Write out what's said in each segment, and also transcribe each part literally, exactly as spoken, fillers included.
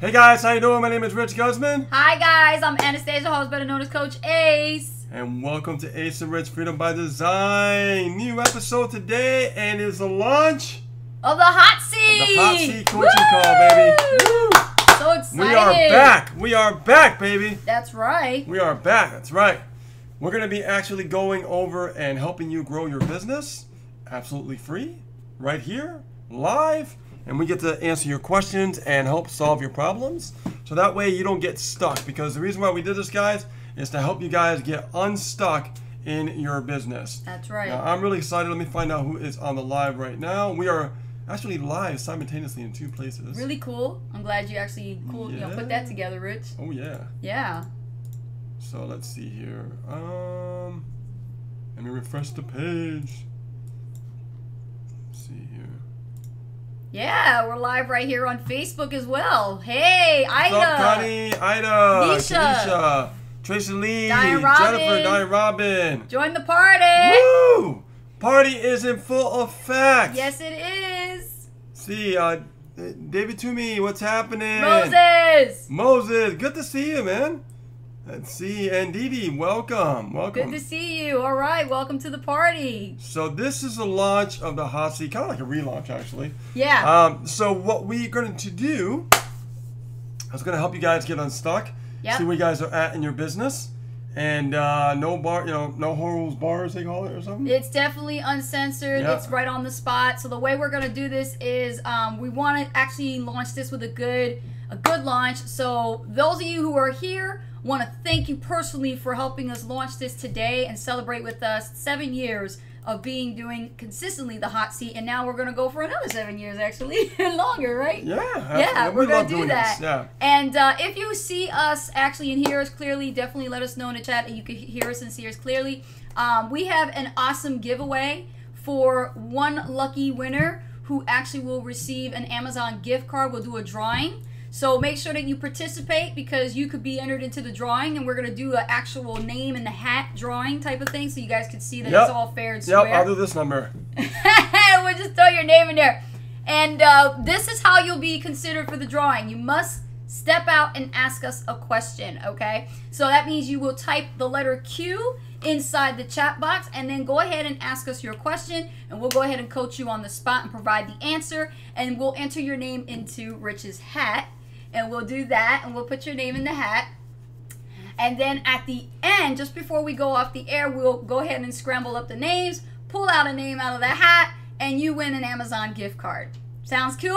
Hey guys, how you doing? My name is Rich Guzman. Hi guys, I'm Anastasia Hall, better known as Coach Ace. And welcome to Ace and Rich Freedom by Design. New episode today, and it's the launch of the Hot Seat. The Hot Seat Coaching Woo! Call, baby. Woo! So excited. We are back. We are back, baby. That's right. We are back. That's right. We're going to be actually going over and helping you grow your business absolutely free, right here, live. And we get to answer your questions and help solve your problems. So that way you don't get stuck, because the reason why we did this, guys, is to help you guys get unstuck in your business. That's right. Now, I'm really excited. Let me find out who is on the live right now. We are actually live simultaneously in two places. Really cool. I'm glad you actually cool, yeah. you know, put that together, Rich. Oh, yeah. Yeah. So let's see here. Um, let me refresh the page. Let's see here. Yeah, we're live right here on Facebook as well. Hey, Ida. What's up, Connie, Ida, Misha, Misha, Tracy Lee, Diane Robin. Jennifer, Diane Robin. Join the party. Woo! Party is in full effect. Yes, it is. See, uh, David Toomey, what's happening? Moses. Moses, good to see you, man. Let's see, and Dee Dee, welcome, welcome. Good to see you. All right, welcome to the party. So this is the launch of the Hot Seat, kind of like a relaunch, actually. Yeah. Um. So what we're going to do is going to help you guys get unstuck, yep. see where you guys are at in your business, and uh, no bar, you know, no holes bars, they call it, or something. It's definitely uncensored. Yep. It's right on the spot. So the way we're going to do this is um, we want to actually launch this with a good, a good launch. So those of you who are here, want to thank you personally for helping us launch this today and celebrate with us seven years of being doing consistently the Hot Seat, and now we're going to go for another seven years actually and longer, right? Yeah, absolutely. Yeah, we're we going to do that. This, yeah. And uh, if you see us actually and hear us clearly, definitely let us know in the chat, and you can hear us and see us clearly. Um, we have an awesome giveaway for one lucky winner who actually will receive an Amazon gift card. We'll do a drawing. So make sure that you participate, because you could be entered into the drawing, and we're going to do an actual name in the hat drawing type of thing, so you guys can see that yep. it's all fair and square. Yep, I'll do this number. We'll just throw your name in there. And uh, this is how you'll be considered for the drawing. You must step out and ask us a question, okay? So that means you will type the letter Q inside the chat box, and then go ahead and ask us your question, and we'll go ahead and coach you on the spot and provide the answer, and we'll enter your name into Rich's hat. And we'll do that, and we'll put your name in the hat. And then at the end, just before we go off the air, we'll go ahead and scramble up the names, pull out a name out of the hat, and you win an Amazon gift card. Sounds cool?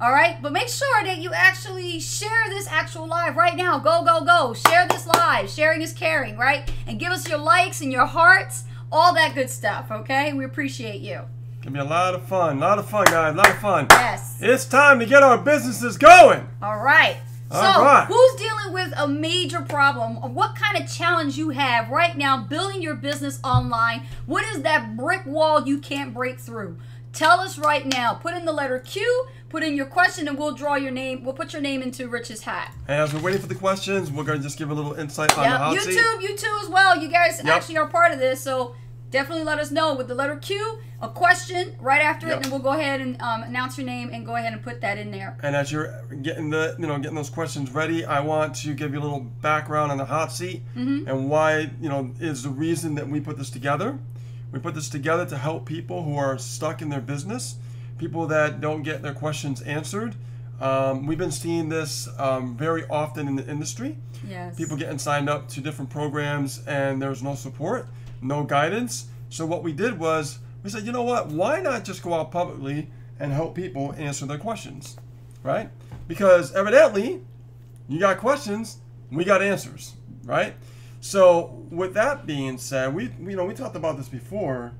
All right, but make sure that you actually share this actual live right now. Go, go, go. Share this live. Sharing is caring, right? And give us your likes and your hearts, all that good stuff, okay? We appreciate you. It's gonna be a lot of fun, a lot of fun, guys, a lot of fun. Yes. It's time to get our businesses going. All right. All so, right. Who's dealing with a major problem? What kind of challenge you have right now building your business online? What is that brick wall you can't break through? Tell us right now. Put in the letter Q. Put in your question, and we'll draw your name. We'll put your name into Rich's hat. And as we're waiting for the questions, we're gonna just give a little insight yep. on the hot seat. YouTube, you too as well. You guys yep. actually are part of this, so definitely let us know with the letter Q, a question right after yep. it, and we'll go ahead and um, announce your name and go ahead and put that in there. And as you're getting the, you know, getting those questions ready, I want to give you a little background on the hot seat mm-hmm. and why, you know, is the reason that we put this together. We put this together to help people who are stuck in their business, people that don't get their questions answered. Um, we've been seeing this um, very often in the industry. Yes. People getting signed up to different programs, and there's no support. No guidance. So what we did was we said, you know what, why not just go out publicly and help people answer their questions, right? Because evidently you got questions, we got answers, right? So with that being said, we you know we talked about this before,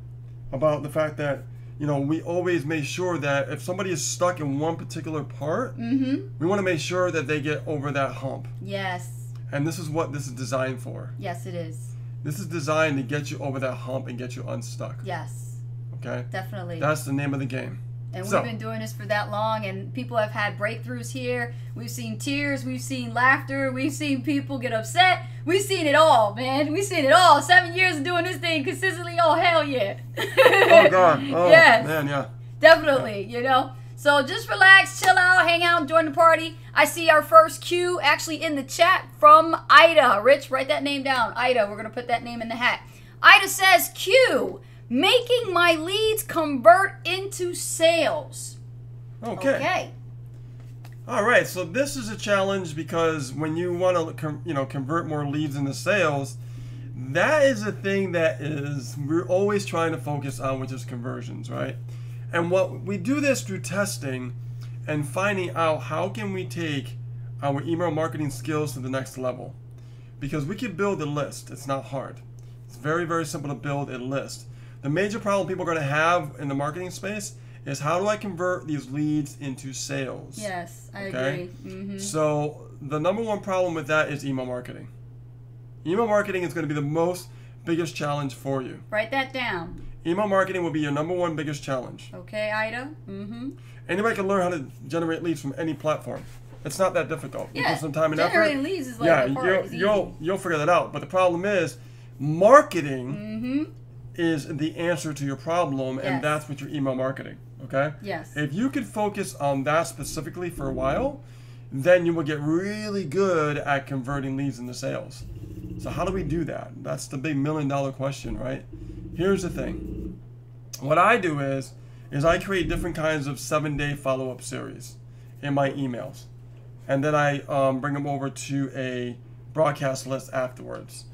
about the fact that you know we always make sure that if somebody is stuck in one particular part, mm-hmm. we want to make sure that they get over that hump. Yes. And this is what this is designed for. Yes, it is. This is designed to get you over that hump and get you unstuck. Yes. Okay? Definitely. That's the name of the game. And so, we've been doing this for that long, and people have had breakthroughs here. We've seen tears. We've seen laughter. We've seen people get upset. We've seen it all, man. We've seen it all. Seven years of doing this thing consistently. Oh, hell yeah. Oh, God. Oh, yes. Man, yeah. Definitely, yeah. You know? So just relax, chill out, hang out, join the party. I see our first cue actually in the chat from Ida. Rich, write that name down. Ida, we're going to put that name in the hat. Ida says, Q, making my leads convert into sales. Okay. Okay. All right, so this is a challenge because when you want to you know, convert more leads into sales, that is a thing that is we're always trying to focus on, which is conversions, right? And what we do this through testing and finding out how can we take our email marketing skills to the next level, because we can build a list. It's not hard. It's very, very simple to build a list. The major problem people are going to have in the marketing space is how do I convert these leads into sales? Yes, I okay? agree. Mm-hmm. So the number one problem with that is email marketing. Email marketing is going to be the most biggest challenge for you. Write that down. Email marketing will be your number one biggest challenge. Okay, Ida. Mm-hmm. Anybody can learn how to generate leads from any platform. It's not that difficult. Yeah, you put some time and generating effort. leads is like yeah, the part you'll, is you'll, you'll figure that out. But the problem is marketing mm-hmm. is the answer to your problem, yes. and that's what your email marketing, okay? Yes. If you can focus on that specifically for a while, then you will get really good at converting leads into sales. So how do we do that? That's the big million dollar question, right? Here's the thing. What I do is, is I create different kinds of seven-day follow-up series in my emails. And then I um, bring them over to a broadcast list afterwards.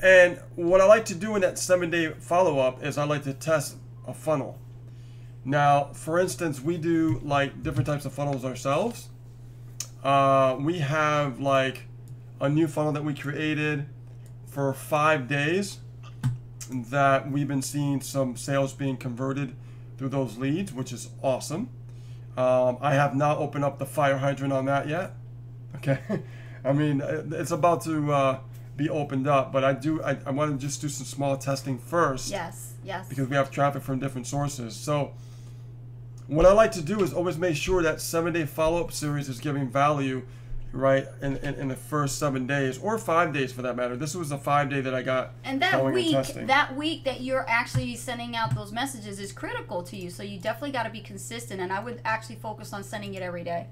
And what I like to do in that seven-day follow-up is I like to test a funnel. Now, for instance, we do like different types of funnels ourselves. Uh, we have like a new funnel that we created for five days. That we've been seeing some sales being converted through those leads, which is awesome. Um, I have not opened up the fire hydrant on that yet. Okay, I mean it's about to uh, be opened up, but I do I, I want to just do some small testing first. Yes, yes. Because we have traffic from different sources. So what I like to do is always make sure that seven-day follow-up series is giving value, right, in, in, in the first seven days or five days for that matter. This was the five day that I got. And that week, and that week that you're actually sending out those messages is critical to you. So you definitely got to be consistent. And I would actually focus on sending it every day.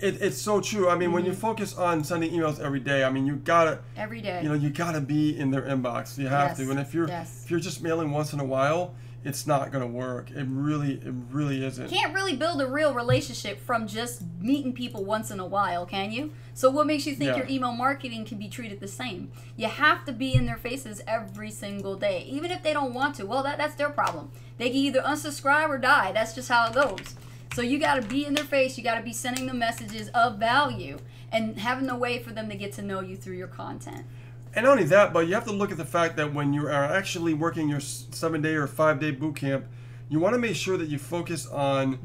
It, it's so true. I mean, mm-hmm. when you focus on sending emails every day, I mean, you gotta every day. You know, you gotta be in their inbox. You have yes. to. And if you're yes. if you're just mailing once in a while, it's not gonna work. It really, it really isn't. You can't really build a real relationship from just meeting people once in a while, can you? So what makes you think yeah. your email marketing can be treated the same? You have to be in their faces every single day, even if they don't want to. Well, that that's their problem. They can either unsubscribe or die. That's just how it goes. So you gotta be in their face. You gotta be sending them messages of value and having a way for them to get to know you through your content. And not only that, but you have to look at the fact that when you are actually working your seven-day or five-day boot camp, you want to make sure that you focus on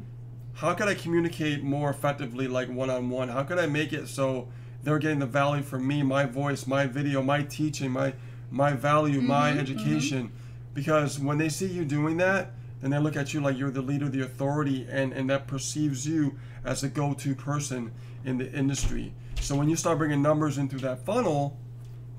how can I communicate more effectively, like one-on-one. How can I make it so they're getting the value from me, my voice, my video, my teaching, my my value, mm-hmm, my education. Mm-hmm. Because when they see you doing that, then they look at you like you're the leader, the authority, and, and that perceives you as the go-to person in the industry. So when you start bringing numbers in through that funnel,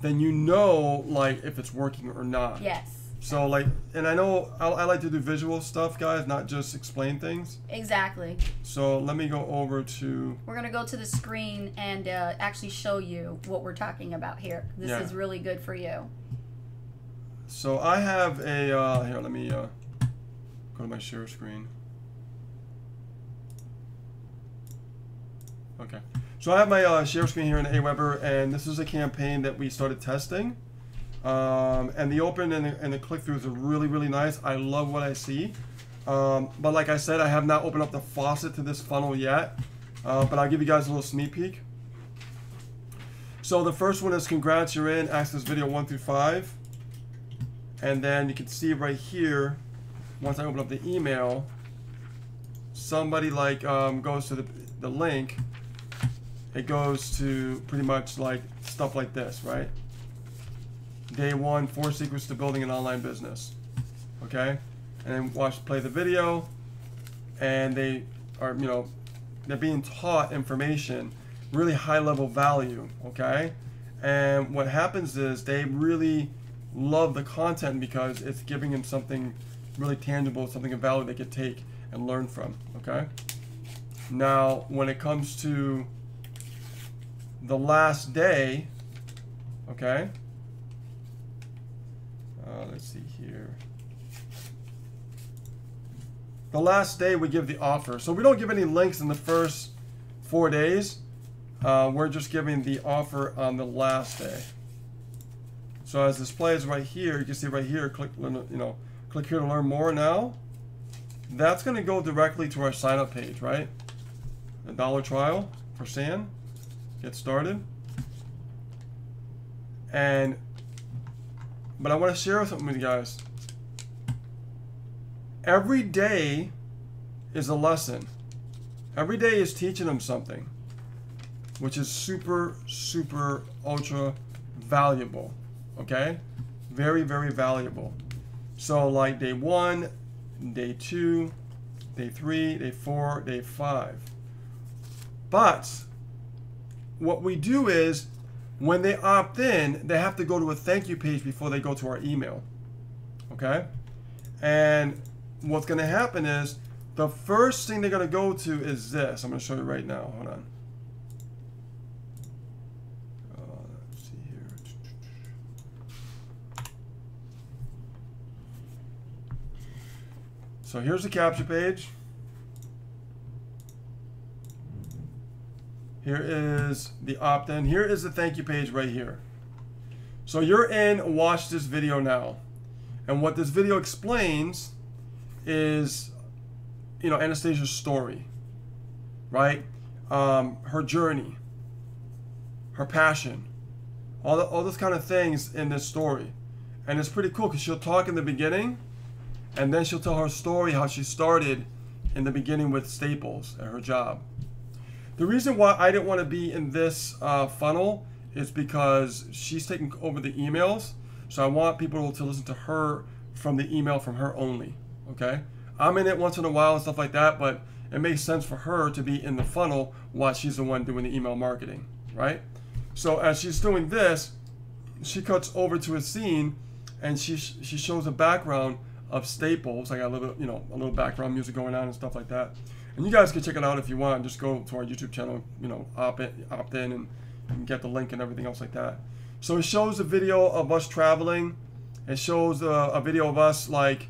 then you know like if it's working or not. Yes. So like, and I know I, I like to do visual stuff, guys, not just explain things. Exactly. So let me go over to... We're going to go to the screen and uh, actually show you what we're talking about here. This yeah. is really good for you. So I have a... Uh, here, let me uh, go to my share screen. Okay. So I have my uh, share screen here in Aweber, and this is a campaign that we started testing. Um, and the open and the, and the click-throughs are really, really nice. I love what I see. Um, but like I said, I have not opened up the faucet to this funnel yet. Uh, but I'll give you guys a little sneak peek. So the first one is congrats, you're in, access video one through five. And then you can see right here, once I open up the email, somebody like um, goes to the, the link. It goes to pretty much like stuff like this, right? Day one, four secrets to building an online business. Okay? And then watch, play the video, and they are, you know, they're being taught information, really high level value, okay? And what happens is they really love the content because it's giving them something really tangible, something of value they could take and learn from, okay? Now, when it comes to the last day, okay? Uh, let's see here. The last day we give the offer. So we don't give any links in the first four days. Uh, we're just giving the offer on the last day. So as this plays right here, you can see right here, click, you know, click here to learn more now. That's going to go directly to our sign up page, right? A dollar trial for San. Get started. And, but I want to share something with you guys. Every day is a lesson. Every day is teaching them something, which is super, super, ultra valuable. Okay? Very, very valuable. So like day one, day two, day three, day four, day five. But what we do is when they opt in, they have to go to a thank you page before they go to our email. Okay? And what's going to happen is the first thing they're going to go to is this. I'm going to show you right now. Hold on. So here's the capture page. Here is the opt-in. Here is the thank you page right here. So you're in watch this video now. And what this video explains is, you know, Anastasia's story, right? Um, her journey, her passion, all, the, all those kind of things in this story. And it's pretty cool because she'll talk in the beginning, and then she'll tell her story, how she started in the beginning with Staples at her job. The reason why I didn't want to be in this uh, funnel is because she's taking over the emails. So I want people to listen to her from the email from her only, okay? I'm in it once in a while and stuff like that, but it makes sense for her to be in the funnel while she's the one doing the email marketing, right? So as she's doing this, she cuts over to a scene and she, she shows a background of Staples. I got a little, you know, a little background music going on and stuff like that. And you guys can check it out if you want. Just go to our YouTube channel, you know, opt in, opt in and, and get the link and everything else like that. So it shows a video of us traveling. It shows a, a video of us, like,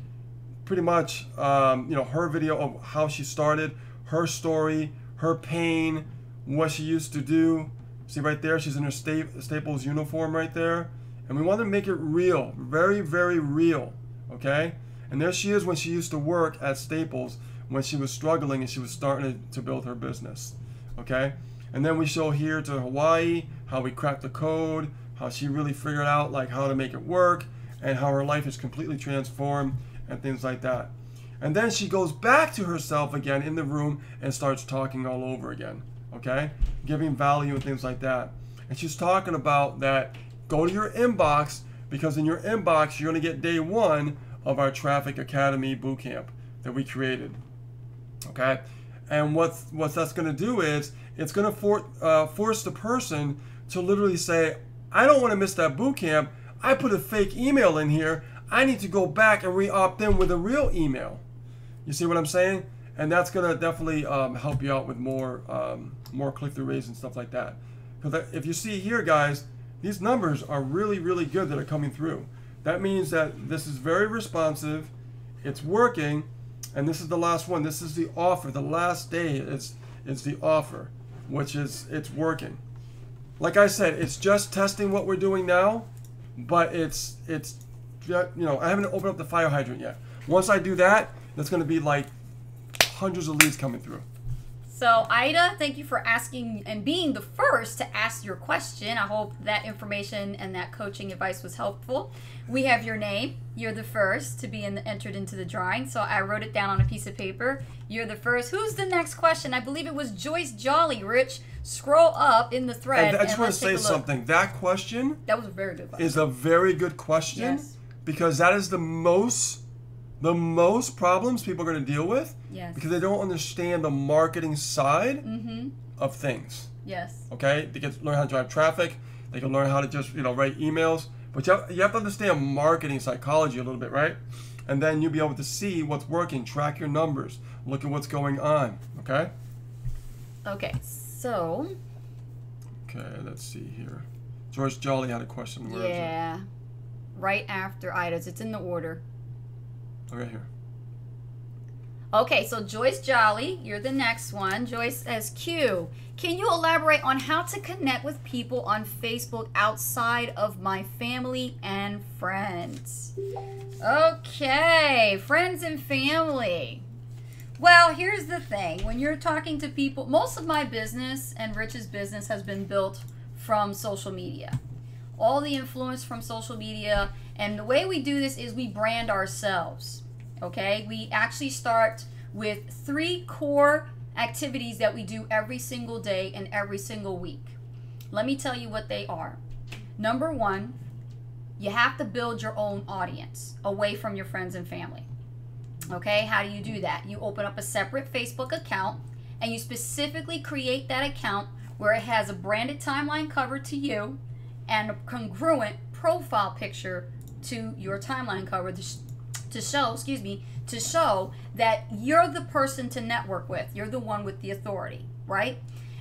pretty much, um, you know, her video of how she started, her story, her pain, what she used to do. See right there, she's in her sta- Staples uniform right there. And we want to make it real, very, very real, okay? And there she is when she used to work at Staples, when she was struggling and she was starting to build her business, okay? And then we show here to Hawaii, how we cracked the code, how she really figured out like how to make it work, and how her life is completely transformed and things like that. And then she goes back to herself again in the room and starts talking all over again, okay? Giving value and things like that. And she's talking about that, go to your inbox, because in your inbox, you're gonna get day one of our Traffic Academy bootcamp that we created, okay? And what's, what that's gonna do is, it's gonna for, uh, force the person to literally say, I don't wanna miss that bootcamp, I put a fake email in here, I need to go back and re-opt in with a real email. You see what I'm saying? And that's gonna definitely um, help you out with more, um, more click-through rates and stuff like that. Because if you see here, guys, these numbers are really, really good that are coming through. That means that this is very responsive, it's working, and this is the last one. This is the offer. The last day is, is the offer, which is, it's working. Like I said, it's just testing what we're doing now, but it's, it's, you know, I haven't opened up the fire hydrant yet. Once I do that, that's going to be like hundreds of leads coming through. So, Ida, thank you for asking and being the first to ask your question. I hope that information and that coaching advice was helpful. We have your name. You're the first to be in the, entered into the drawing. So I wrote it down on a piece of paper. You're the first. Who's the next question? I believe it was Joyce Jolly. Rich, scroll up in the thread. And I just and want to say something. That question that was a very good question. is a very good question yes. because that is the most... the most problems people are going to deal with yes. because they don't understand the marketing side mm-hmm. of things. Yes. Okay? They can learn how to drive traffic. They can learn how to just, you know, write emails. But you have, you have to understand marketing psychology a little bit, right? And then you'll be able to see what's working, track your numbers, look at what's going on, okay? Okay, so... Okay, let's see here. George Jolly had a question. Where yeah, is it? Right after Ida's. It's in the order. Okay, here. Okay, so Joyce Jolly, you're the next one. Joyce says, Q, can you elaborate on how to connect with people on Facebook outside of my family and friends? Okay, friends and family. Well, here's the thing. When you're talking to people, most of my business and Rich's business has been built from social media. All the influence from social media. And the way we do this is we brand ourselves. Okay, we actually start with three core activities that we do every single day and every single week. Let me tell you what they are. Number one, you have to build your own audience away from your friends and family. Okay, how do you do that? You open up a separate Facebook account and you specifically create that account where it has a branded timeline cover to you and a congruent profile picture to your timeline cover. To show, excuse me, to show that you're the person to network with. You're the one with the authority, right?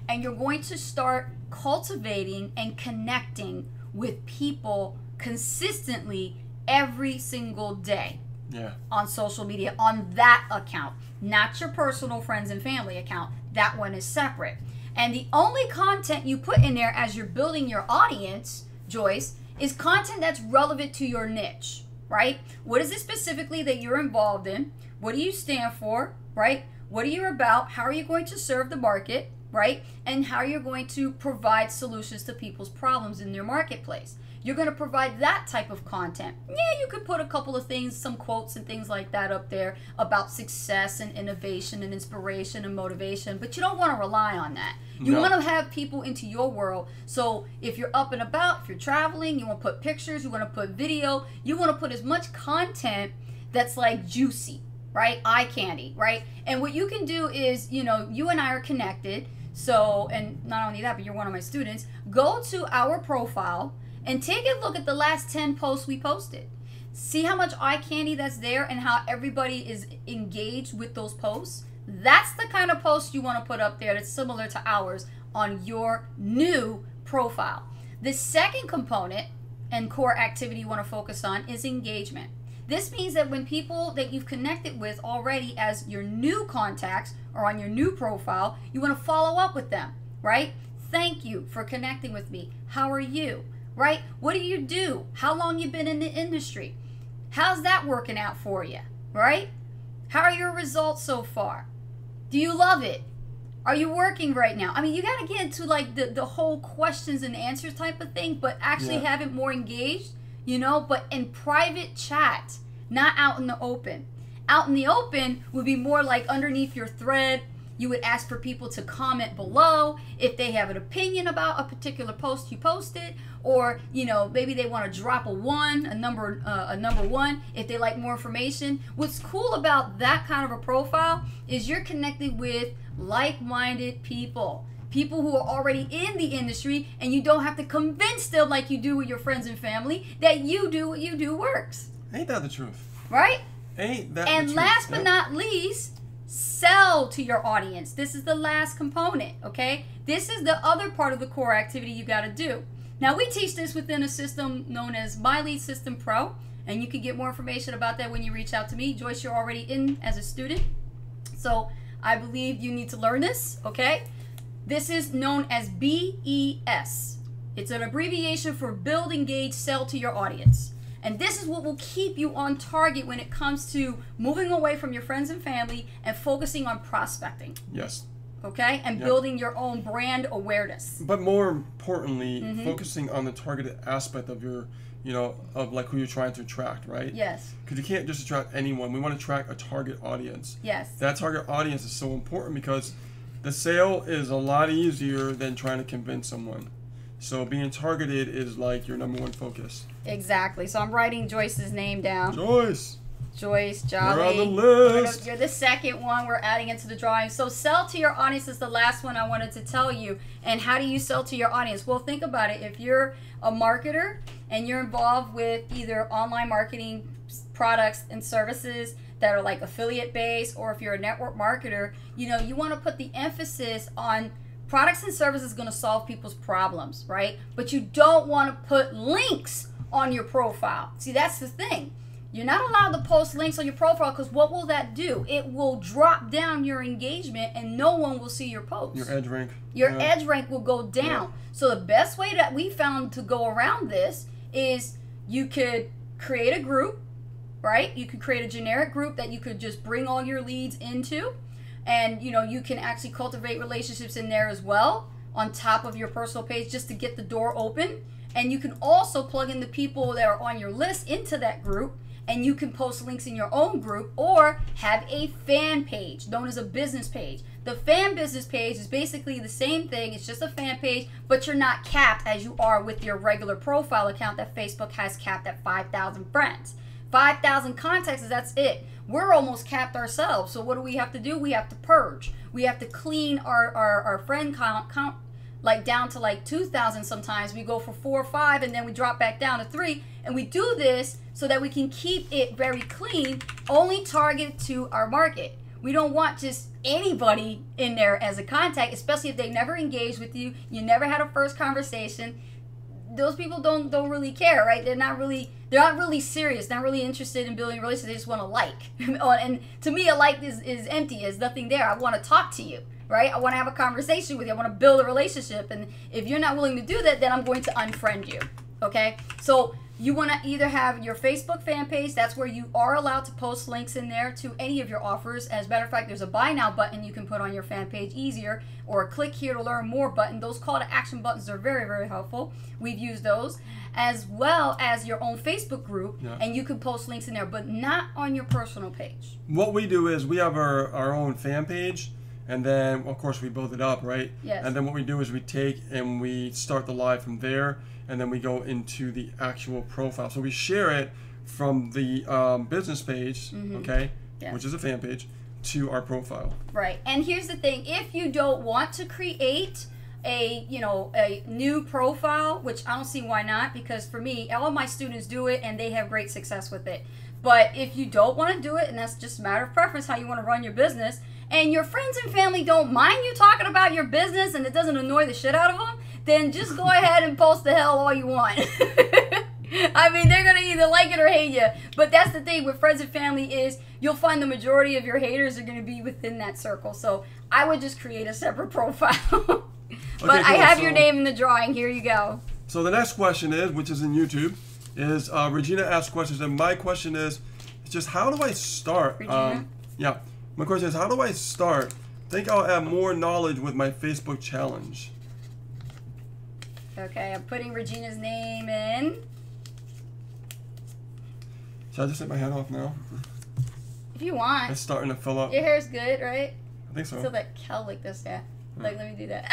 And you're going to start cultivating and connecting with people consistently every single day. Yeah. On social media, on that account, not your personal friends and family account. That one is separate. And the only content you put in there as you're building your audience, Joyce, is content that's relevant to your niche. Right? What is it specifically that you're involved in? What do you stand for? Right? What are you about? How are you going to serve the market? Right? And how you're going to provide solutions to people's problems in their marketplace. You're going to provide that type of content. Yeah, you could put a couple of things, some quotes and things like that up there about success and innovation and inspiration and motivation, but you don't want to rely on that. You no. want to have people into your world. So if you're up and about, if you're traveling, you want to put pictures, you want to put video, you want to put as much content that's like juicy, right? Eye candy, right? And what you can do is, you know, you and I are connected. So, and not only that, but you're one of my students. Go to our profile and take a look at the last ten posts we posted. See how much eye candy that's there and how everybody is engaged with those posts. That's the kind of post you want to put up there that's similar to ours on your new profile. The second component and core activity you want to focus on is engagement. This means that when people that you've connected with already as your new contacts or on your new profile, you want to follow up with them, right? Thank you for connecting with me. How are you? Right? What do you do? How long you been in the industry? How's that working out for you? Right? How are your results so far? Do you love it? Are you working right now? I mean, you got to get into like the, the whole questions and answers type of thing, but actually yeah. have it more engaged, you know, but in private chat, not out in the open. Out in the open would be more like underneath your thread. You would ask for people to comment below if they have an opinion about a particular post you posted, or, you know, maybe they want to drop a one, a number, uh, a number one, if they like more information. What's cool about that kind of a profile is you're connected with like-minded people, people who are already in the industry, and you don't have to convince them like you do with your friends and family that you do what you do works. Ain't that the truth? Right? Ain't that and the truth? And last but not least, sell to your audience. This is the last component, okay? This is the other part of the core activity you got to do. Now, we teach this within a system known as My Lead System Pro, and you can get more information about that when you reach out to me. Joyce, you're already in as a student, so I believe you need to learn this, okay? This is known as B E S. It's an abbreviation for Build, Engage, Sell to Your Audience. And this is what will keep you on target when it comes to moving away from your friends and family and focusing on prospecting. Yes. Okay? And yep. building your own brand awareness. But more importantly, mm-hmm. focusing on the targeted aspect of your, you know, of like who you're trying to attract, right? Yes. Because you can't just attract anyone. We want to attract a target audience. Yes. That target audience is so important because the sale is a lot easier than trying to convince someone. So being targeted is like your number one focus. Exactly. So I'm writing Joyce's name down. Joyce. Joyce, Jolly. You're on the list. You're the second one. We're adding it to the drawing. So sell to your audience is the last one I wanted to tell you. And how do you sell to your audience? Well, think about it. If you're a marketer and you're involved with either online marketing products and services that are like affiliate based, or if you're a network marketer, you know, you want to put the emphasis on products and services going to solve people's problems, right? But you don't want to put links on your profile. See, that's the thing. You're not allowed to post links on your profile, because what will that do? It will drop down your engagement and no one will see your post. Your edge rank. Your yeah. edge rank will go down. Yeah. So the best way that we found to go around this is you could create a group, right? You could create a generic group that you could just bring all your leads into. And, you know, you can actually cultivate relationships in there as well on top of your personal page just to get the door open. And you can also plug in the people that are on your list into that group. And you can post links in your own group, or have a fan page known as a business page. The fan business page is basically the same thing. It's just a fan page, but you're not capped as you are with your regular profile account that Facebook has capped at five thousand friends. five thousand contacts, that's it. We're almost capped ourselves. So what do we have to do? We have to purge. We have to clean our, our, our friend count, count like down to like two thousand sometimes. We go for four or five, and then we drop back down to three. And we do this so that we can keep it very clean, only target to our market. We don't want just anybody in there as a contact, especially if they never engaged with you, you never had a first conversation. Those people don't don't really care, right? They're not really they're not really serious, not really interested in building relationships. They just want to like. And to me, a like is, is empty. There's nothing there. I want to talk to you, right? I want to have a conversation with you. I want to build a relationship. And if you're not willing to do that, then I'm going to unfriend you, okay? So you want to either have your Facebook fan page. That's where you are allowed to post links in there to any of your offers. As a matter of fact, there's a buy now button you can put on your fan page easier, or a click here to learn more button. Those call to action buttons are very, very helpful. We've used those, as well as your own Facebook group. Yeah. And you can post links in there, but not on your personal page. What we do is we have our, our own fan page. And then, of course, we build it up, right? Yes. And then what we do is we take and we start the live from there, and then we go into the actual profile. So we share it from the um, business page, mm-hmm. okay, yeah. which is a fan page, to our profile. Right. And here's the thing. If you don't want to create a, you know, a new profile, which I don't see why not, because for me, all of my students do it and they have great success with it. But if you don't want to do it, and that's just a matter of preference, how you want to run your business, and your friends and family don't mind you talking about your business and it doesn't annoy the shit out of them, then just go ahead and post the hell all you want. I mean, they're going to either like it or hate you. But that's the thing with friends and family is you'll find the majority of your haters are going to be within that circle. So I would just create a separate profile. But okay, cool. I have so, your name in the drawing. Here you go. So the next question is, which is in YouTube, is uh, Regina asks questions. And my question is just how do I start? Regina? Um, yeah. My question is, how do I start? I think I'll add more knowledge with my Facebook challenge. Okay, I'm putting Regina's name in. Should I just take my hat off now? If you want. It's starting to fill up. Your hair's good, right? I think so. So that cow like this, yeah. yeah. Like, let me do that.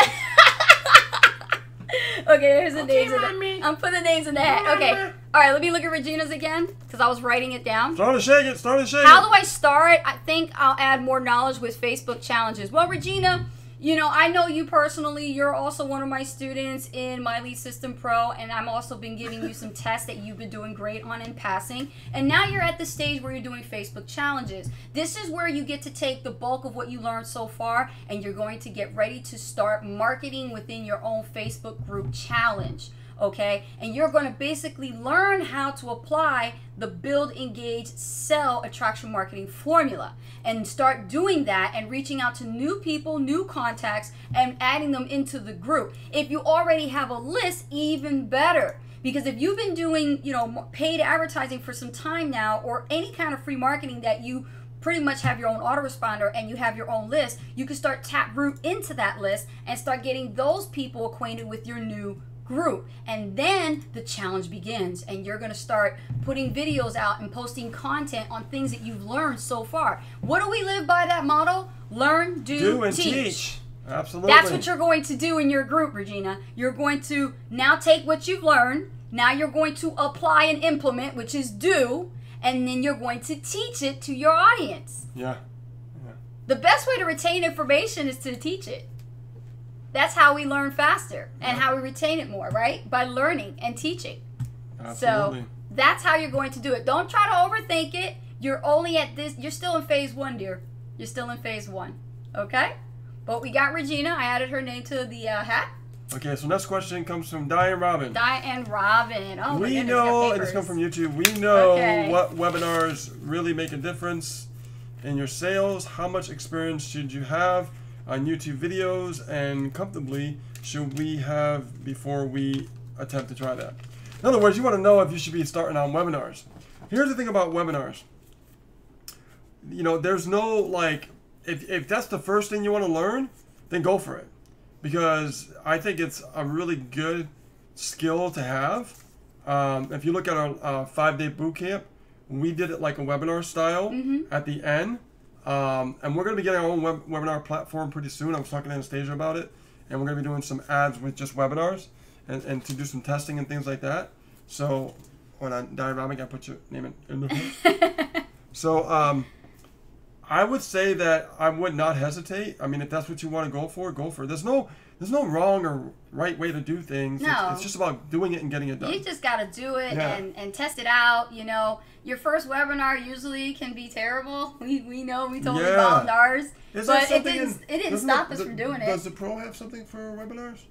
Okay, here's the okay, names. Mommy. In the, I'm putting the names in the hat. Mommy. Okay. All right, let me look at Regina's again, because I was writing it down. Start to shake it, start to shake it. How do I start? I think I'll add more knowledge with Facebook challenges. Well, Regina, you know, I know you personally. You're also one of my students in My Lead System Pro, and I've also been giving you some tests that you've been doing great on and passing. And now you're at the stage where you're doing Facebook challenges. This is where you get to take the bulk of what you learned so far, and you're going to get ready to start marketing within your own Facebook group challenge. Okay, and you're going to basically learn how to apply the build, engage, sell attraction marketing formula, and start doing that and reaching out to new people, new contacts, and adding them into the group. If you already have a list, even better, because if you've been doing, you know, paid advertising for some time now, or any kind of free marketing that you pretty much have your own autoresponder and you have your own list, you can start tap root into that list and start getting those people acquainted with your new group. And then the challenge begins, and you're going to start putting videos out and posting content on things that you've learned so far. What do we live by? That motto: learn, do, do and teach. teach. Absolutely. That's what you're going to do in your group, Regina. You're going to now take what you've learned. Now you're going to apply and implement, which is do. and then you're going to teach it to your audience. Yeah. yeah. The best way to retain information is to teach it. That's how we learn faster and yeah. how we retain it more, right? By learning and teaching. Absolutely. So that's how you're going to do it. Don't try to overthink it. You're only at this. You're still in phase one, dear. You're still in phase one. Okay? But we got Regina. I added her name to the uh, hat. Okay, so next question comes from Diane Robin. Diane Robin. Oh, we know, and it's come from YouTube. We know okay. what webinars really make a difference in your sales. How much experience should you have on YouTube videos, and comfortably should we have before we attempt to try that? In other words, you want to know if you should be starting on webinars. Here's the thing about webinars. You know, there's no like, if, if that's the first thing you want to learn, then go for it. Because I think it's a really good skill to have. Um, if you look at our uh, five-day boot camp, we did it like a webinar style mm-hmm. at the end. Um, and we're going to be getting our own web webinar platform pretty soon. I was talking to Anastasia about it. And we're going to be doing some ads with just webinars and, and to do some testing and things like that. So, when I diagramic, I put your name in. in the so, um... I would say that I would not hesitate. I mean, if that's what you want to go for, go for it. There's no, there's no wrong or right way to do things. No. It's, it's just about doing it and getting it done. You just got to do it yeah. and, and test it out. You know, your first webinar usually can be terrible. We, we know we totally yeah. bombed ours. Is but it didn't, in, it didn't stop the, us from doing does it. Does the Pro have something for webinars?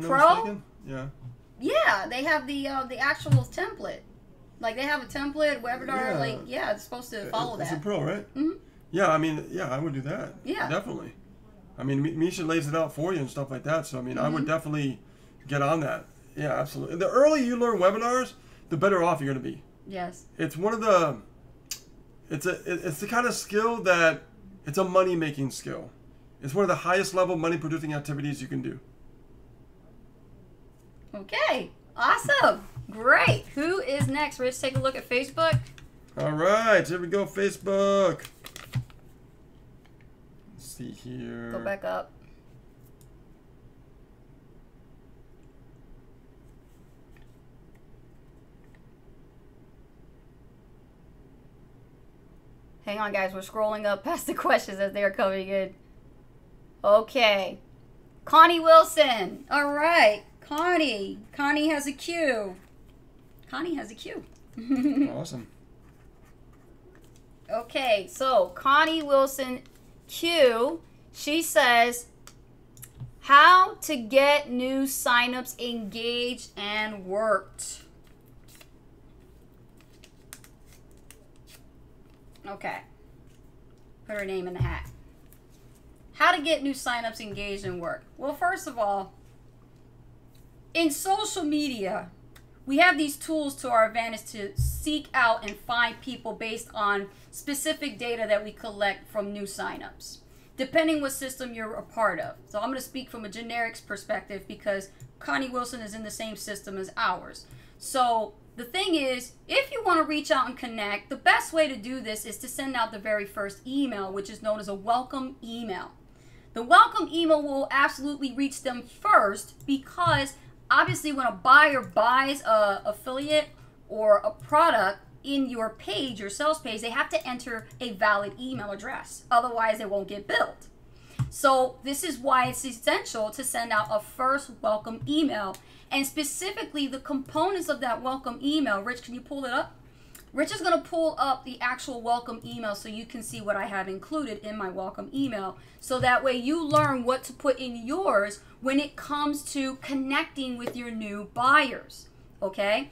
Pro? Yeah. Yeah, they have the, uh, the actual template. Like, they have a template, webinar, yeah. like, yeah, it's supposed to follow it's that. It's a Pro, right? Mm-hmm. Yeah, I mean, yeah, I would do that. Yeah. Definitely. I mean, Misha lays it out for you and stuff like that, so, I mean, mm-hmm. I would definitely get on that. Yeah, absolutely. The earlier you learn webinars, the better off you're going to be. Yes. It's one of the, it's a, it's the kind of skill that, it's a money-making skill. It's one of the highest level money-producing activities you can do. Okay. Awesome. Great. Who is next? Rich, take a look at Facebook. All right. Here we go, Facebook. Let's see here. Go back up. Hang on, guys. We're scrolling up past the questions as they are coming in. Okay. Connie Wilson. All right. Connie. Connie has a Q. Connie has a Q. Awesome. Okay, so Connie Wilson Q, she says, how to get new signups engaged and worked. Okay. Put her name in the hat. How to get new signups engaged and worked. Well, first of all, in social media, we have these tools to our advantage to seek out and find people based on specific data that we collect from new signups, depending what system you're a part of. So I'm going to speak from a generics perspective because Connie Wilson is in the same system as ours. So the thing is, if you want to reach out and connect, the best way to do this is to send out the very first email, which is known as a welcome email. The welcome email will absolutely reach them first because obviously, when a buyer buys a affiliate or a product in your page, your sales page, they have to enter a valid email address. Otherwise, they won't get billed. So this is why it's essential to send out a first welcome email. And specifically, the components of that welcome email. Rich, can you pull it up? Rich is going to pull up the actual welcome email so you can see what I have included in my welcome email. So that way you learn what to put in yours when it comes to connecting with your new buyers, okay?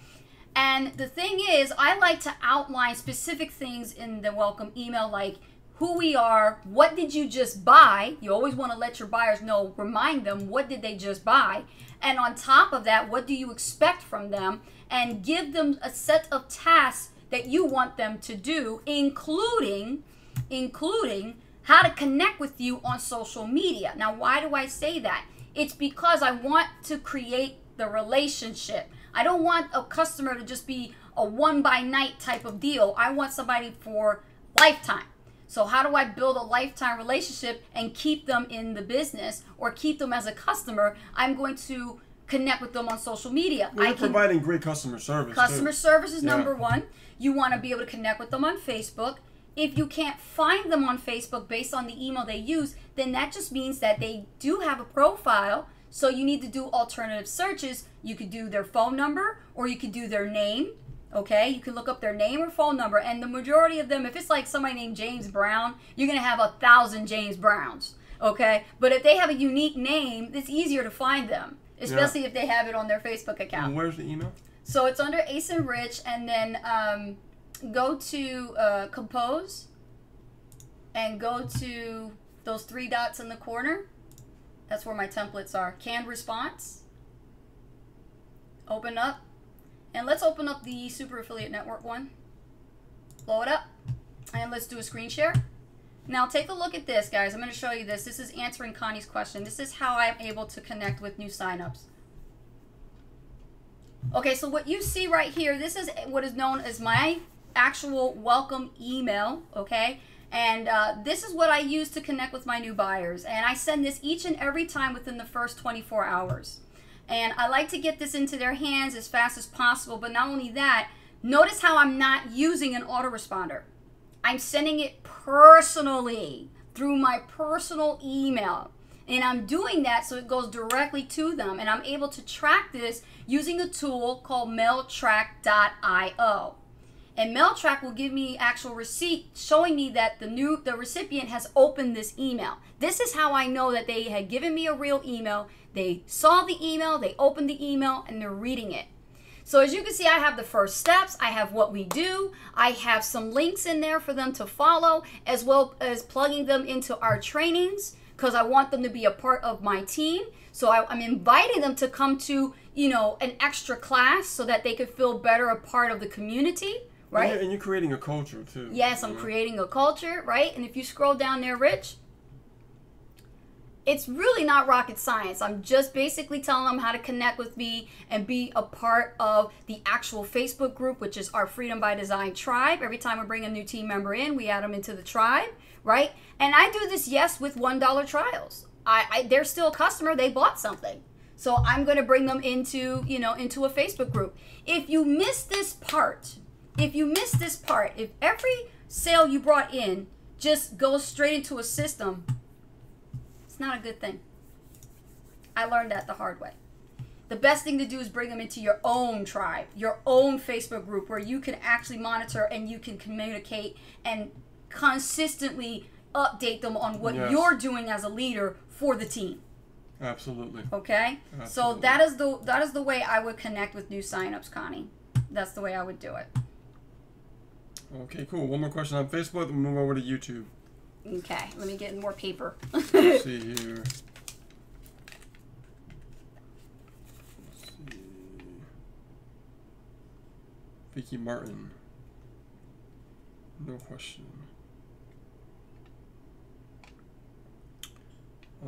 And the thing is, I like to outline specific things in the welcome email, like who we are, what did you just buy? You always want to let your buyers know, remind them, what did they just buy? And on top of that, what do you expect from them? And give them a set of tasks that you want them to do, including, including how to connect with you on social media. Now, why do I say that? It's because I want to create the relationship. I don't want a customer to just be a one-by-night type of deal. I want somebody for lifetime. So how do I build a lifetime relationship and keep them in the business or keep them as a customer? I'm going to connect with them on social media. Well, you're I can, providing great customer service. Customer too. service is yeah. number one. You want to be able to connect with them on Facebook. If you can't find them on Facebook based on the email they use, then that just means that they do have a profile. So you need to do alternative searches. You could do their phone number, or you could do their name. Okay, you can look up their name or phone number, and the majority of them, if it's like somebody named James Brown, you're gonna have a thousand James Browns, okay? But if they have a unique name, it's easier to find them, especially yeah. if they have it on their Facebook account. And where's the email? So it's under Ace and Rich, and then um, go to uh, Compose, and go to those three dots in the corner. That's where my templates are. Canned response, open up. And let's open up the Super Affiliate Network one. Blow it up. And let's do a screen share. Now take a look at this, guys. I'm going to show you this. This is answering Connie's question. This is how I'm able to connect with new signups. Okay, so what you see right here, this is what is known as my actual welcome email, okay? And uh, this is what I use to connect with my new buyers. And I send this each and every time within the first twenty-four hours. And I like to get this into their hands as fast as possible. But not only that, notice how I'm not using an autoresponder. I'm sending it personally through my personal email. And I'm doing that so it goes directly to them. And I'm able to track this using a tool called MailTrack dot i o. And MailTrack will give me actual receipt showing me that the new the recipient has opened this email. This is how I know that they had given me a real email. They saw the email, they opened the email, and they're reading it. So as you can see, I have the first steps, I have what we do, I have some links in there for them to follow, as well as plugging them into our trainings, because I want them to be a part of my team. So I, I'm inviting them to come to, you know, an extra class so that they could feel better a part of the community. Right? And you're, and you're creating a culture too. Yes, I'm yeah. creating a culture, right? And if you scroll down there, Rich, it's really not rocket science. I'm just basically telling them how to connect with me and be a part of the actual Facebook group, which is our Freedom by Design tribe. Every time we bring a new team member in, we add them into the tribe, right? And I do this, yes, with one dollar trials. I, I they're still a customer. They bought something. So I'm going to bring them into, you know, into a Facebook group. If you miss this part... If you miss this part, if every sale you brought in just goes straight into a system, it's not a good thing. I learned that the hard way. The best thing to do is bring them into your own tribe, your own Facebook group, where you can actually monitor and you can communicate and consistently update them on what yes. you're doing as a leader for the team. Absolutely. Okay? Absolutely. So that is the that is the way I would connect with new signups, Connie. That's the way I would do it. Okay, cool. One more question on Facebook, then move over to YouTube. Okay, let me get more paper. Let's see here. Let's see. Vicky Martin. No question.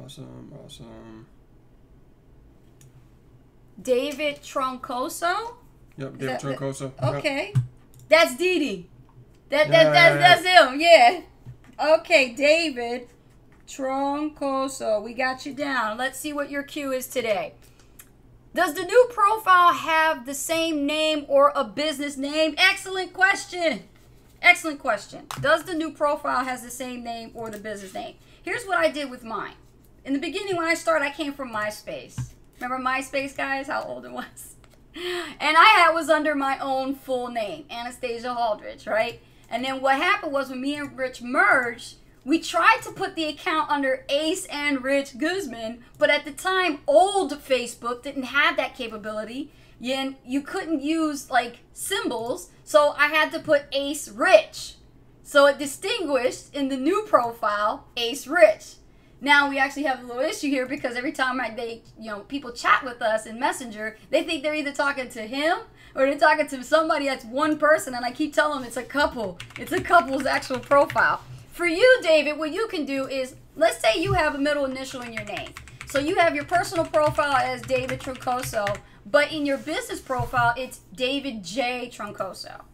Awesome, awesome. David Troncoso? Yep, David Troncoso. Okay. Yep. That's Dee Dee. That, that, yeah, that's, that's him, yeah. Okay, David Troncoso, we got you down. Let's see what your cue is today. Does the new profile have the same name or a business name? Excellent question. Excellent question. Does the new profile has the same name or the business name? Here's what I did with mine. In the beginning, when I started, I came from MySpace. Remember MySpace, guys, how old it was? And I was under my own full name, Anastasia Haldridge, right? And then what happened was when me and Rich merged, we tried to put the account under Ace and Rich Guzman, but at the time, old Facebook didn't have that capability. And you couldn't use, like, symbols, so I had to put Ace Rich. So it distinguished in the new profile, Ace Rich. Now we actually have a little issue here because every time I, they, you know, people chat with us in Messenger, they think they're either talking to him or they're talking to somebody that's one person, and I keep telling them it's a couple. It's a couple's actual profile. For you, David, what you can do is, let's say you have a middle initial in your name. So you have your personal profile as David Troncoso, but in your business profile, it's David J. Troncoso.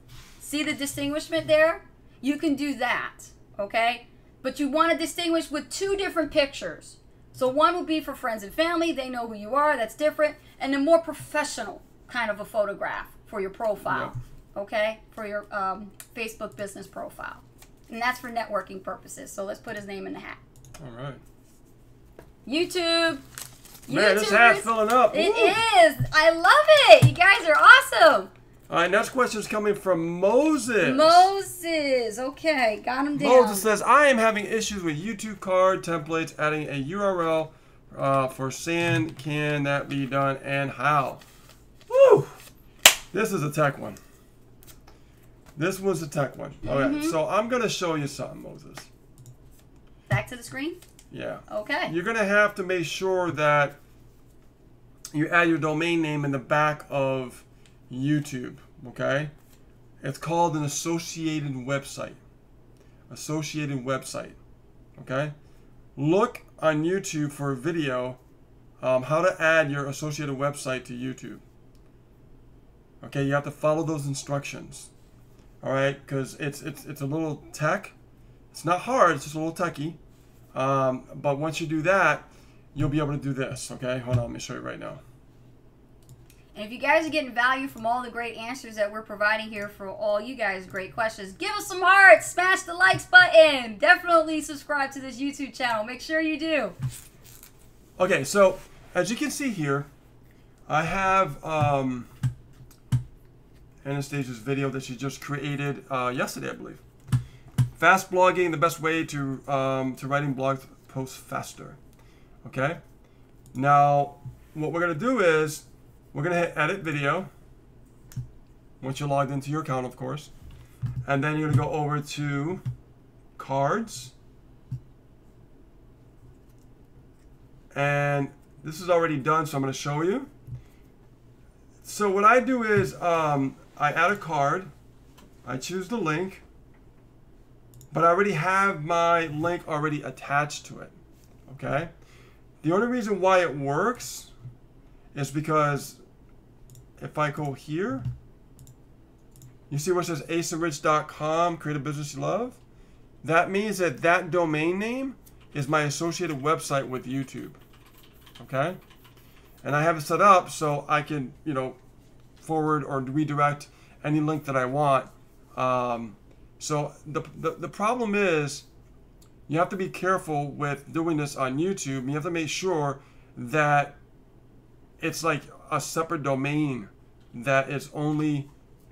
See the distinguishment there? You can do that, okay? But you want to distinguish with two different pictures. So one will be for friends and family. They know who you are. That's different. And a more professional kind of a photograph for your profile, yeah. okay, for your um, Facebook business profile. And that's for networking purposes. So let's put his name in the hat. All right. YouTube. Man, YouTube this hat's is, filling up. It Woo. is. I love it. You guys are awesome. All right, next question is coming from Moses. Moses. Okay, got him down. Moses says, I am having issues with YouTube card templates adding a U R L uh, for sand. Can that be done and how? Woo! This is a tech one. This was a tech one. Okay, mm-hmm. so I'm going to show you something, Moses. Back to the screen? Yeah. Okay. You're going to have to make sure that you add your domain name in the back of YouTube, okay? It's called an associated website. Associated website, okay? Look on YouTube for a video um, how to add your associated website to YouTube. Okay, you have to follow those instructions, all right? Because it's, it's, it's a little tech. It's not hard, it's just a little techy. Um, but once you do that, you'll be able to do this, okay? Hold on, let me show you right now. And if you guys are getting value from all the great answers that we're providing here for all you guys' great questions, give us some hearts, smash the likes button, definitely subscribe to this YouTube channel. Make sure you do. Okay, so as you can see here, I have um, Anastasia's video that she just created uh, yesterday, I believe. Fast blogging, the best way to, um, to writing blog posts faster. Okay? Now, what we're going to do is, we're going to hit edit video once you're logged into your account, of course. And then you're going to go over to cards. And this is already done, so I'm going to show you. So what I do is um, I add a card. I choose the link. But I already have my link already attached to it. Okay? The only reason why it works is because if I go here, you see where it says ace and rich dot com, create a business you love? That means that that domain name is my associated website with YouTube, okay? And I have it set up so I can, you know, forward or redirect any link that I want. Um, so the, the, the problem is you have to be careful with doing this on YouTube. You have to make sure that it's like a separate domain that is only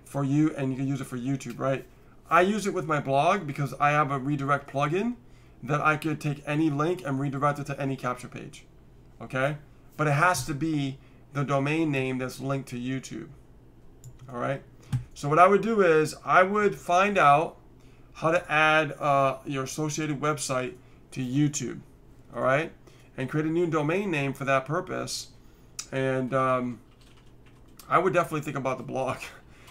for you and you can use it for YouTube, right? I use it with my blog because I have a redirect plugin that I could take any link and redirect it to any capture page, okay? But it has to be the domain name that's linked to YouTube, all right? So what I would do is I would find out how to add uh, your associated website to YouTube, all right? And create a new domain name for that purpose. And um, I would definitely think about the blog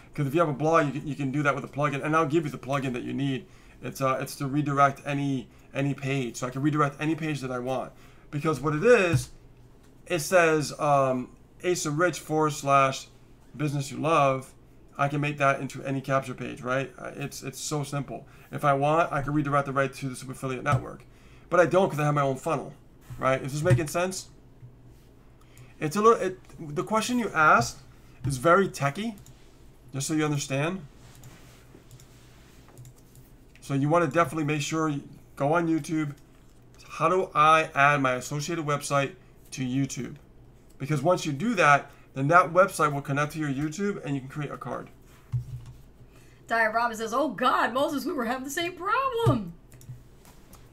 because if you have a blog, you, you can do that with a plugin, and I'll give you the plugin that you need. It's uh, it's to redirect any any page, so I can redirect any page that I want. Because what it is, it says um, Ace and Rich forward slash business you love. I can make that into any capture page, right? It's it's so simple. If I want, I can redirect it right to the Super Affiliate Network, but I don't because I have my own funnel, right? Is this making sense? It's a little, it, the question you asked is very techy, just so you understand. So you want to definitely make sure you go on YouTube. How do I add my associated website to YouTube? Because once you do that, then that website will connect to your YouTube and you can create a card. Diane Robin says, oh God, Moses, we were having the same problem.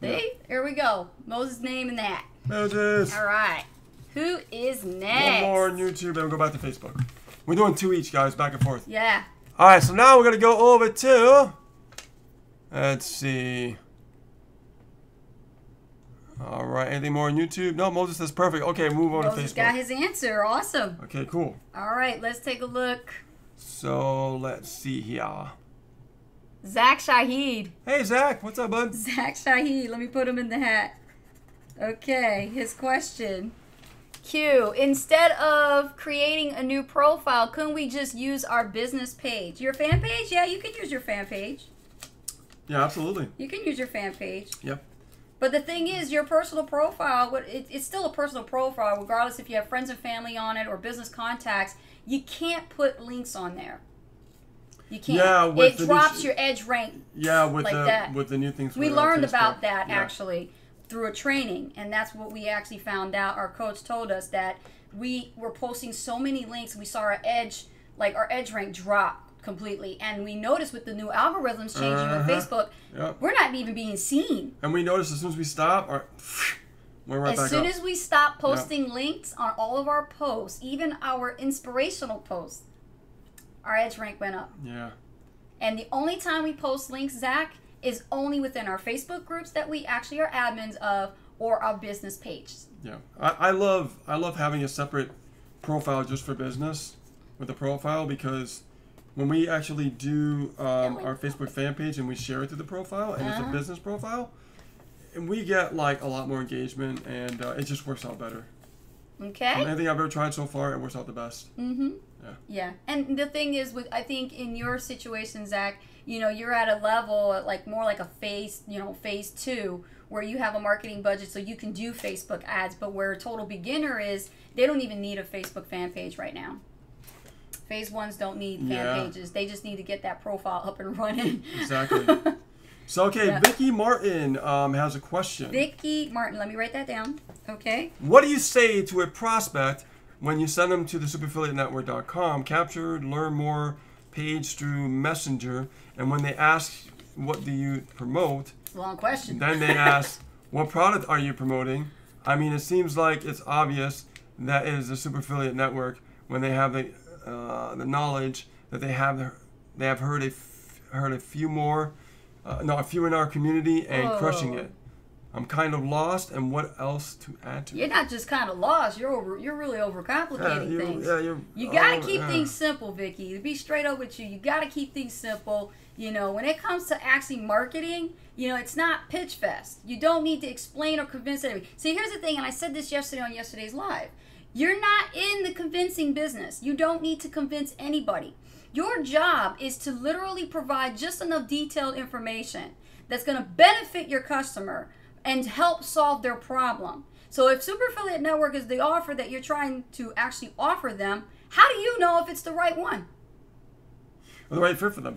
Yeah. See, here we go. Moses' name in that. Moses. All right. Who is next? One more on YouTube, and we'll go back to Facebook. We're doing two each, guys, back and forth. Yeah. All right, so now we're going to go over to, let's see. All right, anything more on YouTube? No, Moses is perfect. Okay, move on to Facebook. Moses got his answer. Awesome. Okay, cool. All right, let's take a look. So let's see here. Zach Shaheed. Hey, Zach. What's up, bud? Zach Shaheed. Let me put him in the hat. Okay, his question. Q, instead of creating a new profile, couldn't we just use our business page? Your fan page? Yeah, you can use your fan page. Yeah, absolutely. You can use your fan page. Yep. But the thing is, your personal profile, it's still a personal profile, regardless if you have friends and family on it or business contacts. You can't put links on there. You can't. Yeah, with it the drops new, your edge rank. Yeah, with like the that. with the new things. We learned about that yeah. actually through a training, and that's what we actually found out. Our coach told us that we were posting so many links, we saw our edge, like our edge rank drop completely, and we noticed with the new algorithms changing uh -huh. on Facebook, yep. we're not even being seen. And we noticed as soon as we stop, our, we're right as back soon up. as we stop posting yep. links on all of our posts, even our inspirational posts, our edge rank went up. Yeah. And the only time we post links, Zach, is only within our Facebook groups that we actually are admins of, or our business pages. Yeah, I, I love I love having a separate profile just for business with a profile, because when we actually do um, our Facebook fan page and we share it to the profile, and uh-huh. it's a business profile, and we get like a lot more engagement, and uh, it just works out better. Okay. From anything I've ever tried so far, it works out the best. Mm-hmm. Yeah. Yeah. And the thing is, with I think in your situation, Zach, you know, you're at a level like more like a phase, you know, phase two, where you have a marketing budget so you can do Facebook ads. But where a total beginner is, they don't even need a Facebook fan page right now. Phase ones don't need fan yeah. pages. They just need to get that profile up and running. Exactly. So, okay, yeah. Vicky Martin um, has a question. Vicky Martin. Let me write that down. Okay. What do you say to a prospect when you send them to the super affiliate network dot com, captured, learn more, page through Messenger, and when they ask, what do you promote? Long question. Then they ask, what product are you promoting? I mean, it seems like it's obvious that it is the Super Affiliate Network when they have the... Uh, the knowledge that they have, they have heard a, f heard a few more, uh, no, a few in our community and Whoa. crushing it. I'm kind of lost, and what else to add to? You're it? not just kind of lost. You're over, you're really overcomplicating yeah, you, things. Yeah, you're you gotta over, keep yeah. things simple, Vicky. To be straight up with you, you gotta keep things simple. You know, when it comes to actually marketing, you know, it's not pitch fest. You don't need to explain or convince anybody. See, here's the thing, and I said this yesterday on yesterday's live. You're not in the convincing business. You don't need to convince anybody. Your job is to literally provide just enough detailed information that's going to benefit your customer and help solve their problem. So if Super Affiliate Network is the offer that you're trying to actually offer them, how do you know if it's the right one? Or the right fit for them.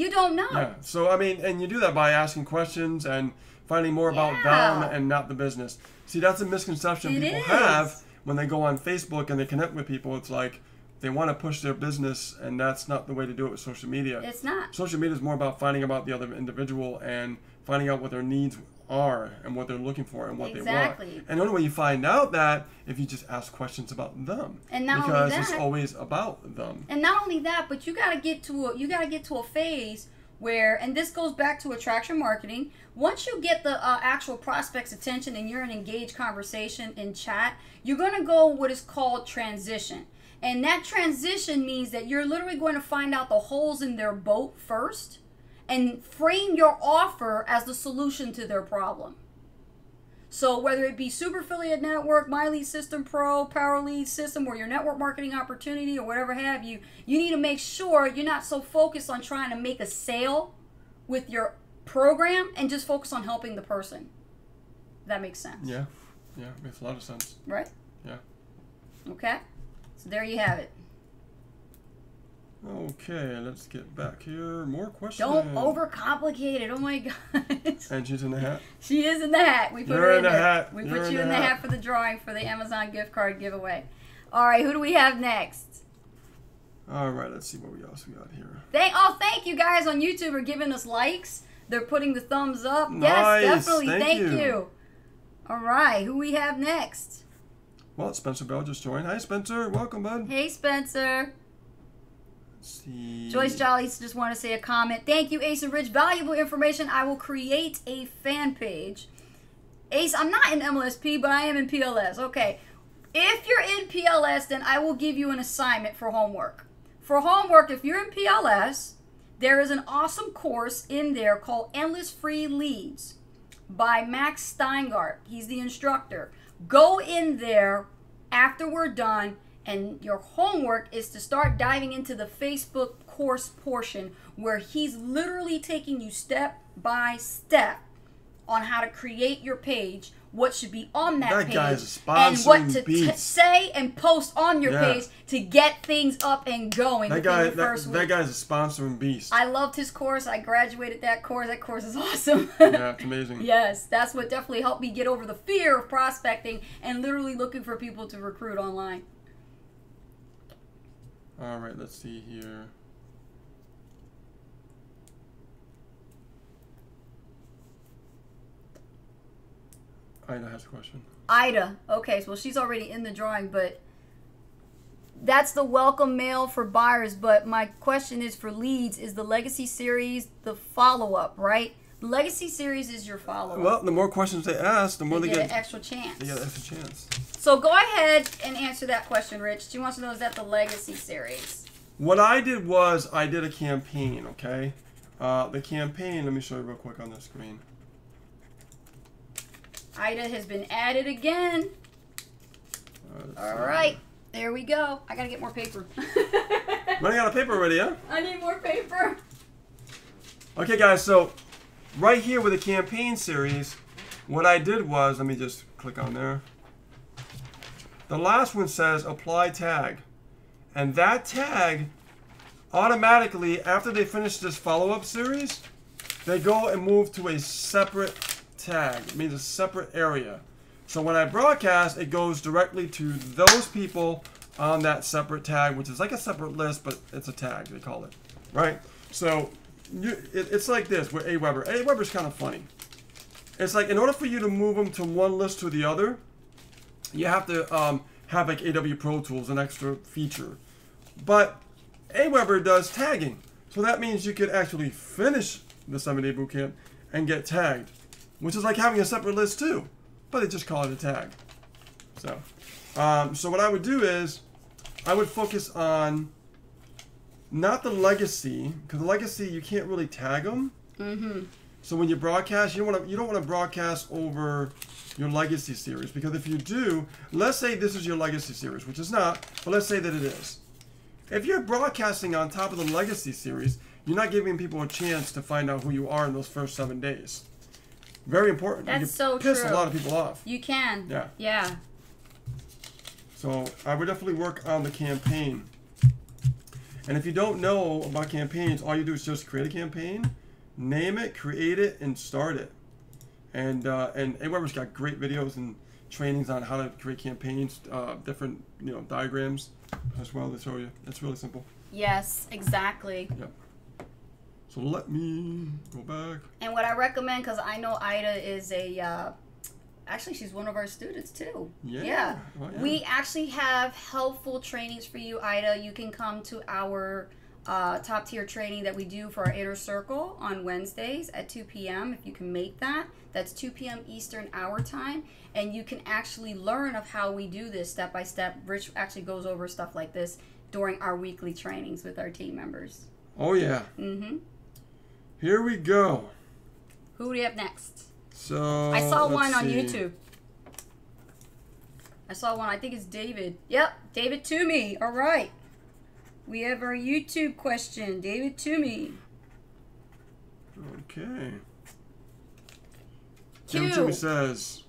You don't know. Yeah. So, I mean, and you do that by asking questions and finding more about yeah. them and not the business. See, that's a misconception it people is. have. When they go on Facebook and they connect with people, it's like they want to push their business, and that's not the way to do it with social media. It's not. Social media is more about finding about the other individual and finding out what their needs are and what they're looking for and what exactly. they want. And the only way you find out that if you just ask questions about them, and not because only that, it's always about them. And not only that, but you gotta get to a, you gotta get to a phase where, and this goes back to attraction marketing, once you get the uh, actual prospect's attention and you're in engaged conversation in chat, you're going to go what is called transition. And that transition means that you're literally going to find out the holes in their boat first and frame your offer as the solution to their problem. So whether it be Super Affiliate Network, My Lead System Pro, Power Lead System, or your network marketing opportunity or whatever have you, you need to make sure you're not so focused on trying to make a sale with your program and just focus on helping the person. That makes sense. Yeah. Yeah, it makes a lot of sense. Right? Yeah. Okay. So there you have it. Okay, let's get back here. More questions. Don't overcomplicate it. Oh my gosh. And she's in the hat. She is in the hat. We put You're her in, in the there. hat. We You're put in you the in the hat. hat for the drawing for the Amazon gift card giveaway. All right, who do we have next? All right, let's see what we else we got here. Thank oh, thank you guys on YouTube are giving us likes. They're putting the thumbs up. Nice. Yes, definitely. Thank, thank you. you. All right, who we have next? Well, Spencer Bell just joined. Hi, Spencer. Welcome, bud. Hey, Spencer. See. Joyce Jolly just want to say a comment. Thank you, Ace and Rich. Valuable information. I will create a fan page. Ace, I'm not in M L S P, but I am in P L S. Okay. If you're in P L S, then I will give you an assignment for homework. For homework, if you're in P L S, there is an awesome course in there called Endless Free Leads by Max Steingart. He's the instructor. Go in there after we're done, and your homework is to start diving into the Facebook course portion where he's literally taking you step by step on how to create your page, what should be on that, that page, guy is sponsoring and what to t say and post on your yeah. page to get things up and going. That guy, the first that, that guy is a sponsoring beast. I loved his course. I graduated that course. That course is awesome. Yeah, it's amazing. Yes, that's what definitely helped me get over the fear of prospecting and literally looking for people to recruit online. All right, let's see here. Ida has a question. Ida. Okay, so well, she's already in the drawing, but that's the welcome mail for buyers. But my question is for leads, is the Legacy Series the follow-up, right? The Legacy Series is your follow-up. Well, the more questions they ask, the more they, they get, get an extra chance. They get an extra chance. So go ahead and answer that question, Rich. She wants to know, is that the Legacy Series? What I did was I did a campaign, okay? Uh, the campaign, let me show you real quick on the screen. Ida has been added again. Uh, All right, there we go. I gotta get more paper. Running out of paper already, huh? I need more paper. Okay, guys, so right here with the campaign series, what I did was, let me just click on there. The last one says apply tag. And that tag, automatically, after they finish this follow-up series, they go and move to a separate tag. It means a separate area. So when I broadcast, it goes directly to those people on that separate tag, which is like a separate list, but it's a tag, they call it, right? So you, it, it's like this with Aweber. Aweber's kind of funny. It's like in order for you to move them to one list to the other, you have to um, have like A W Pro Tools, an extra feature. But Aweber does tagging. So that means you could actually finish the seven-day bootcamp and get tagged, which is like having a separate list too, but they just call it a tag. So, um, so what I would do is I would focus on not the legacy, because the legacy you can't really tag them. Mm-hmm. So when you broadcast, you don't want to you don't want to broadcast over your legacy series, because if you do, let's say this is your legacy series, which is not, but let's say that it is. If you're broadcasting on top of the legacy series, you're not giving people a chance to find out who you are in those first seven days. Very important. That's you so piss true. a lot of people off. You can. Yeah. Yeah. So I would definitely work on the campaign. And if you don't know about campaigns, all you do is just create a campaign, name it, create it, and start it. And uh, and Aweber's got great videos and trainings on how to create campaigns, uh, different you know diagrams as well. They show you. It's really simple. Yes. Exactly. Yep. So let me go back. And what I recommend, because I know Ida is a, uh, actually she's one of our students too. Yeah. Yeah. Well, yeah. We actually have helpful trainings for you, Ida. You can come to our uh, top tier training that we do for our Inner Circle on Wednesdays at two P M if you can make that. That's two P M Eastern hour time. And you can actually learn of how we do this step by step. Rich actually goes over stuff like this during our weekly trainings with our team members. Oh yeah. Mm-hmm. Here we go. Who do we have next? So I saw one on see. YouTube. I saw one. I think it's David. Yep, David Toomey. All right. We have our YouTube question. David Toomey. Okay. Two. David Toomey says.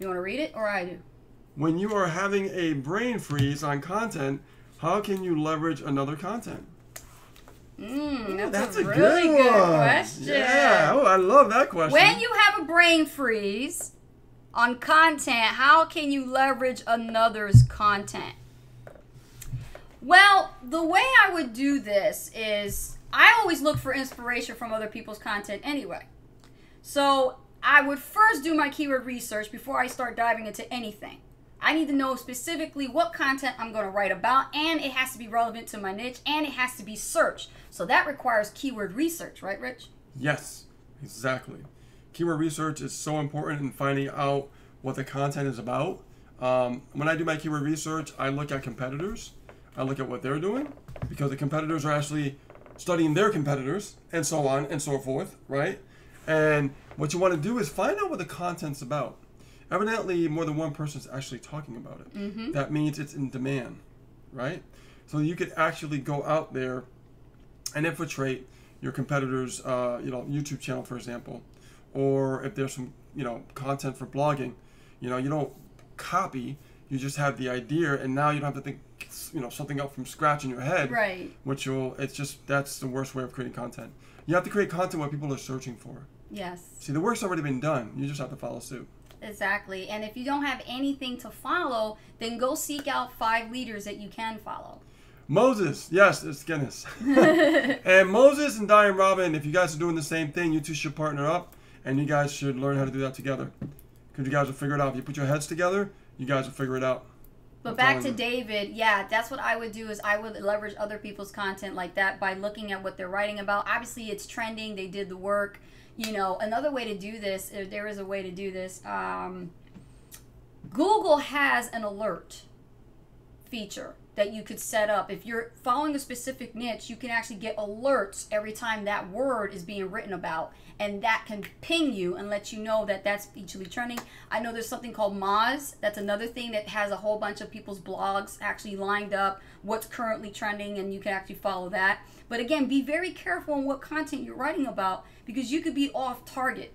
You want to read it or I do? When you are having a brain freeze on content, how can you leverage another content? Mm, that's, Ooh, that's a, a really good, good question. Yeah, oh, I love that question. When you have a brain freeze on content, how can you leverage another's content? Well, the way I would do this is I always look for inspiration from other people's content anyway. So I would first do my keyword research before I start diving into anything. I need to know specifically what content I'm going to write about, and it has to be relevant to my niche, and it has to be searched. So that requires keyword research, right, Rich? Yes, exactly. Keyword research is so important in finding out what the content is about. Um, when I do my keyword research, I look at competitors. I look at what they're doing, because the competitors are actually studying their competitors, and so on and so forth, right? And what you want to do is find out what the content's about. Evidently, more than one person's actually talking about it. Mm-hmm. That means it's in demand, right? So you could actually go out there and infiltrate your competitors' uh, you know, YouTube channel, for example, or if there's some, you know, content for blogging, you know, you don't copy, you just have the idea, and now you don't have to think, you know, something up from scratch in your head. Right. Which will, it's just, that's the worst way of creating content. You have to create content what people are searching for. Yes. See, the work's already been done. You just have to follow suit. Exactly. And if you don't have anything to follow, then go seek out five leaders that you can follow. Moses, yes, it's Guinness. And Moses and Diane Robin, if you guys are doing the same thing, you two should partner up, and you guys should learn how to do that together. Because you guys will figure it out. If you put your heads together, you guys will figure it out. But I'm back to you. David, yeah, that's what I would do is I would leverage other people's content like that by looking at what they're writing about. Obviously, it's trending. They did the work. You know, another way to do this, if there is a way to do this, um, Google has an alert feature that you could set up. If you're following a specific niche, you can actually get alerts every time that word is being written about, and that can ping you and let you know that that's actually trending. I know there's something called Moz. That's another thing that has a whole bunch of people's blogs actually lined up, what's currently trending, and you can actually follow that. But again, be very careful on what content you're writing about, because you could be off target.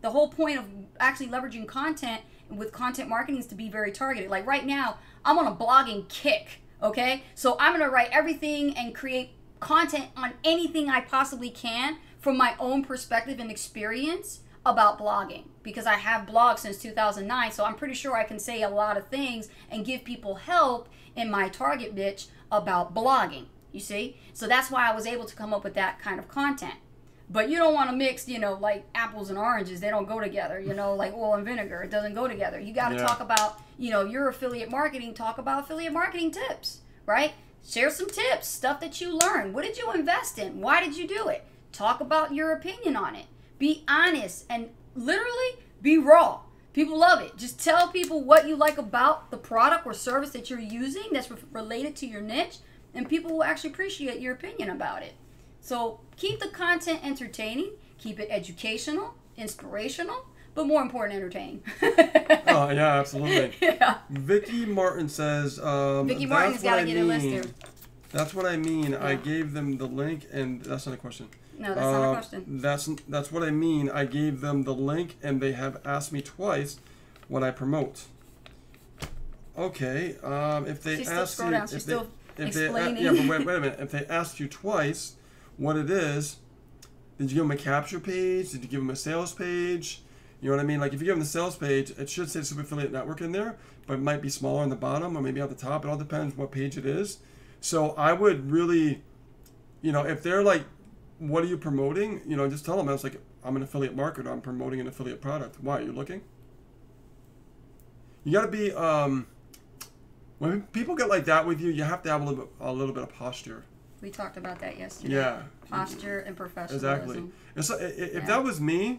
The whole point of actually leveraging content with content marketing is to be very targeted. Like right now, I'm on a blogging kick. Okay, so I'm gonna write everything and create content on anything I possibly can from my own perspective and experience about blogging, because I have blogged since two thousand nine, so I'm pretty sure I can say a lot of things and give people help in my target niche about blogging, you see? So that's why I was able to come up with that kind of content. But you don't want to mix, you know, like apples and oranges. They don't go together, you know, like oil and vinegar. It doesn't go together. You got to yeah. talk about, you know, your affiliate marketing. Talk about affiliate marketing tips, right? Share some tips, stuff that you learned. What did you invest in? Why did you do it? Talk about your opinion on it. Be honest and literally be raw. People love it. Just tell people what you like about the product or service that you're using that's related to your niche, and people will actually appreciate your opinion about it. So keep the content entertaining, keep it educational, inspirational, but more important, entertaining. Oh, yeah, absolutely. Yeah. Vicky Martin says... Um, Vicky Martin's got to get a list here. That's what I mean. Yeah. I gave them the link, and that's not a question. No, that's uh, not a question. That's, that's what I mean. I gave them the link, and they have asked me twice what I promote. Okay. Um, if they She's ask still you, down. She's if still they, explaining. If they, yeah, but wait, wait a minute. If they asked you twice... what it is, did you give them a capture page? Did you give them a sales page? You know what I mean? Like if you give them the sales page, it should say Super Affiliate Network in there, but it might be smaller on the bottom or maybe at the top. It all depends what page it is. So I would really, you know, if they're like, what are you promoting? You know, just tell them, I was like, I'm an affiliate marketer. I'm promoting an affiliate product. Why? Are you looking? You got to be, um, when people get like that with you, you have to have a little bit, a little bit of posture. We talked about that yesterday. Yeah. Posture and professionalism. Exactly. And so, if yeah. that was me,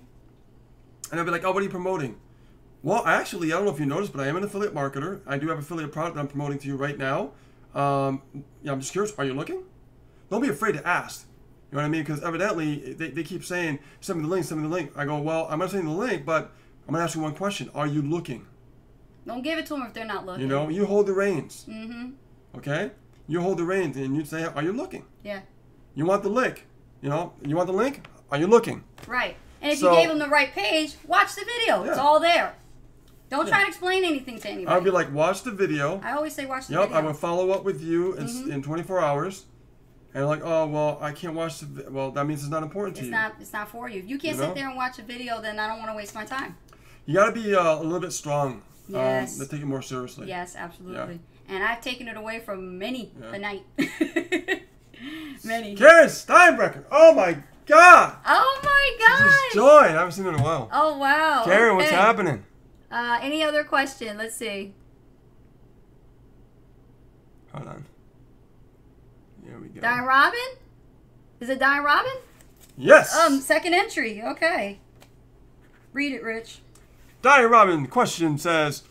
and I'd be like, oh, what are you promoting? Well, actually, I don't know if you noticed, but I am an affiliate marketer. I do have an affiliate product that I'm promoting to you right now. Um, yeah, I'm just curious, are you looking? Don't be afraid to ask. You know what I mean? Because evidently, they, they keep saying, send me the link, send me the link. I go, well, I'm not sending the link, but I'm going to ask you one question. Are you looking? Don't give it to them if they're not looking. You know, you hold the reins. Mm-hmm. Okay? You hold the reins and you say, are you looking? Yeah. You want the link? You know, you want the link? Are you looking? Right. And if so, you gave them the right page, watch the video. Yeah. It's all there. Don't yeah. try to explain anything to anybody. I'd be like, watch the video. I always say watch the yep, video. Yep, I would follow up with you in, mm-hmm. in twenty-four hours. And like, oh, well, I can't watch the Well, that means it's not important to it's you. Not, it's not for you. If you can't you sit know? there and watch a video, then I don't want to waste my time. You got to be uh, a little bit strong. Yes. Um, to take it more seriously. Yes, absolutely. Yeah. And I've taken it away from many yeah. a night. Many. Karen Steinbrecher. Oh, my God. Oh, my God. She's joy. I haven't seen her in a while. Oh, wow. Karen, okay. What's happening? Uh, any other question? Let's see. Hold on. Here we go. Diane Robin? Is it Diane Robin? Yes. Um, second entry. Okay. Read it, Rich. Diane Robin question says,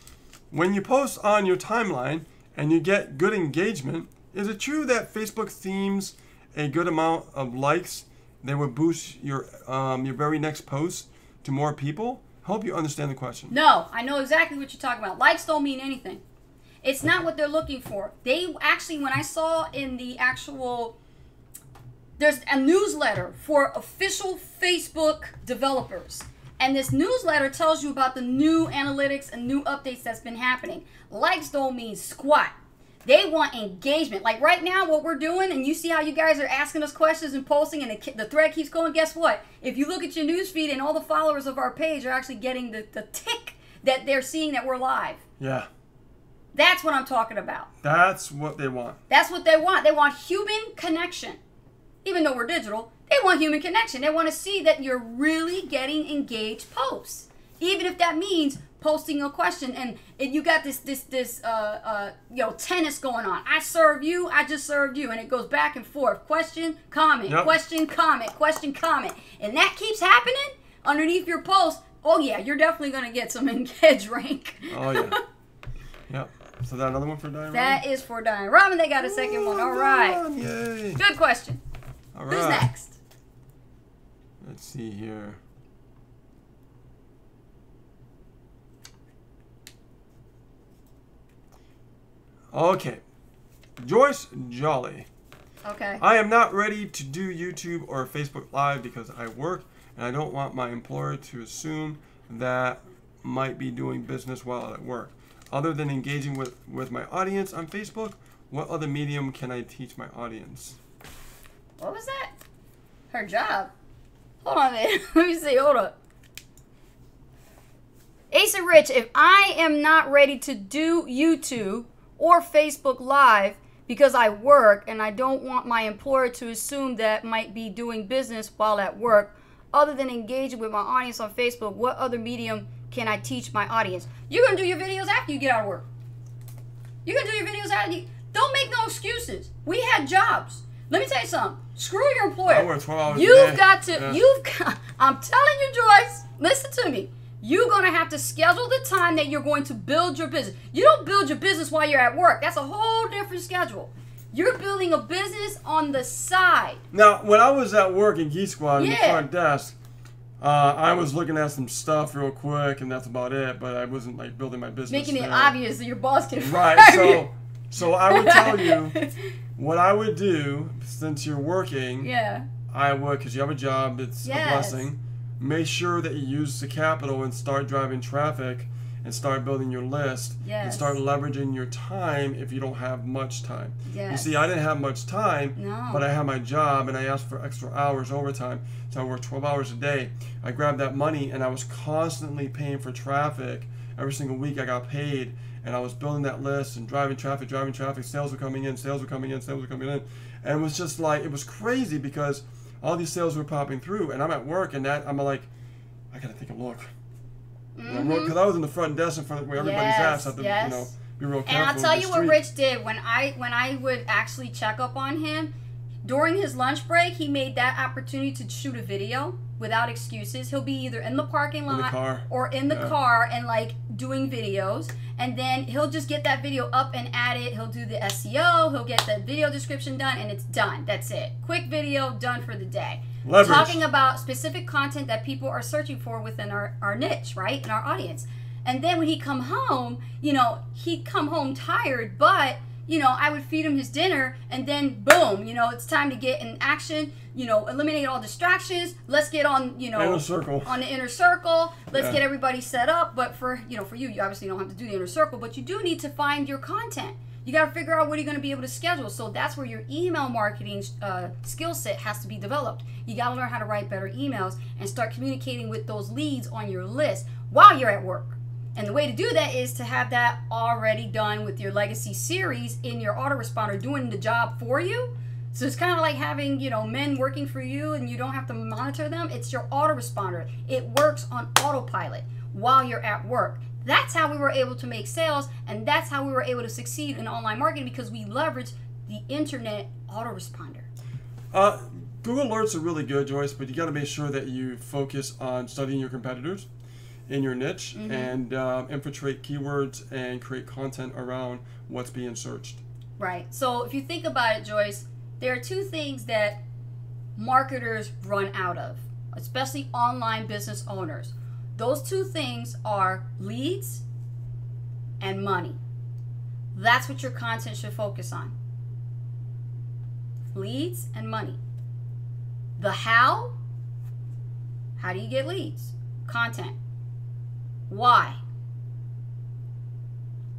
when you post on your timeline, and you get good engagement, is it true that Facebook themes a good amount of likes? They would boost your um, your very next post to more people? Hope you understand the question. No, I know exactly what you're talking about. Likes don't mean anything. It's not what they're looking for. They actually, when I saw in the actual, there's a newsletter for official Facebook developers. And this newsletter tells you about the new analytics and new updates that's been happening. Likes don't mean squat. They want engagement. Like right now, what we're doing, and you see how you guys are asking us questions and posting, and the, the thread keeps going, guess what? If you look at your newsfeed and all the followers of our page are actually getting the, the tick that they're seeing that we're live. Yeah. That's what I'm talking about. That's what they want. That's what they want. They want human connection. Even though we're digital, they want human connection. They want to see that you're really getting engaged posts. Even if that means posting a question, and if you got this, this, this, uh, uh, you know, tennis going on. I serve you, I just served you, and it goes back and forth. Question, comment, yep. question, comment, question, comment, and that keeps happening underneath your post. Oh yeah, you're definitely gonna get some engage rank. Oh yeah, yep. So that another one for Diane. That Robin? Is for Diane Robin. They got a second Ooh, one. All right. One. Yay. Good question. All right. Who's next? Let's see here. Okay, Joyce Jolly. Okay. I am not ready to do YouTube or Facebook Live because I work and I don't want my employer to assume that might be doing business while at work. Other than engaging with, with my audience on Facebook, what other medium can I teach my audience? What was that? Her job. Hold on a minute. Let me see. Hold up. Ace and Rich, if I am not ready to do YouTube or Facebook Live because I work and I don't want my employer to assume that might be doing business while at work, other than engaging with my audience on Facebook, what other medium can I teach my audience? You're gonna do your videos after you get out of work. You're gonna do your videos after you, don't make no excuses. We had jobs. Let me tell you something, screw your employer. I work twelve hours you've got to, yeah. you've got, I'm telling you, Joyce, listen to me. You're going to have to schedule the time that you're going to build your business. You don't build your business while you're at work. That's a whole different schedule. You're building a business on the side. Now, when I was at work in Geese Squad yeah. in the front desk, uh, I was looking at some stuff real quick, and that's about it, but I wasn't like building my business. Making there. It obvious that your boss can fire Right, so, so I would tell you what I would do since you're working. Yeah. I would, because you have a job, it's yes. a blessing. Make sure that you use the capital and start driving traffic and start building your list yes. and start leveraging your time if you don't have much time. Yes. You see, I didn't have much time, no. but I had my job and I asked for extra hours overtime. So I worked twelve hours a day. I grabbed that money and I was constantly paying for traffic. Every single week I got paid and I was building that list and driving traffic, driving traffic. Sales were coming in, sales were coming in, sales were coming in. And it was just like, it was crazy because all these sales were popping through, and I'm at work, and that I'm like, I gotta take a look. Because mm-hmm. I was in the front desk in front of where everybody's yes, at, so yes. you know, be real careful. And I'll tell you street. What Rich did when I when I would actually check up on him during his lunch break. He made that opportunity to shoot a video without excuses. He'll be either in the parking lot in the or in the yeah. car and like doing videos, and then he'll just get that video up and add it. He'll do the S E O, he'll get the video description done, and it's done. That's it. Quick video, done for the day. Leverage. Talking about specific content that people are searching for within our, our niche, right? In our audience. And then when he come home, you know, he'd come home tired, but you know, I would feed him his dinner and then boom, you know, it's time to get in action, you know, eliminate all distractions. Let's get on, you know, inner circle. on the inner circle. Let's yeah. get everybody set up. But for, you know, for you, you obviously don't have to do the inner circle, but you do need to find your content. You got to figure out what you're going to be able to schedule. So that's where your email marketing uh, skill set has to be developed. You got to learn how to write better emails and start communicating with those leads on your list while you're at work. And the way to do that is to have that already done with your legacy series in your autoresponder doing the job for you. So it's kind of like having, you know, men working for you and you don't have to monitor them. It's your autoresponder. It works on autopilot while you're at work. That's how we were able to make sales, and that's how we were able to succeed in online marketing, because we leveraged the internet autoresponder. Uh, Google Alerts are really good, Joyce, but you got to make sure that you focus on studying your competitors in your niche mm-hmm. and uh, infiltrate keywords and create content around what's being searched. Right. So if you think about it, Joyce, there are two things that marketers run out of, especially online business owners. Those two things are leads and money. That's what your content should focus on. Leads and money. The how, how do you get leads? content. Why?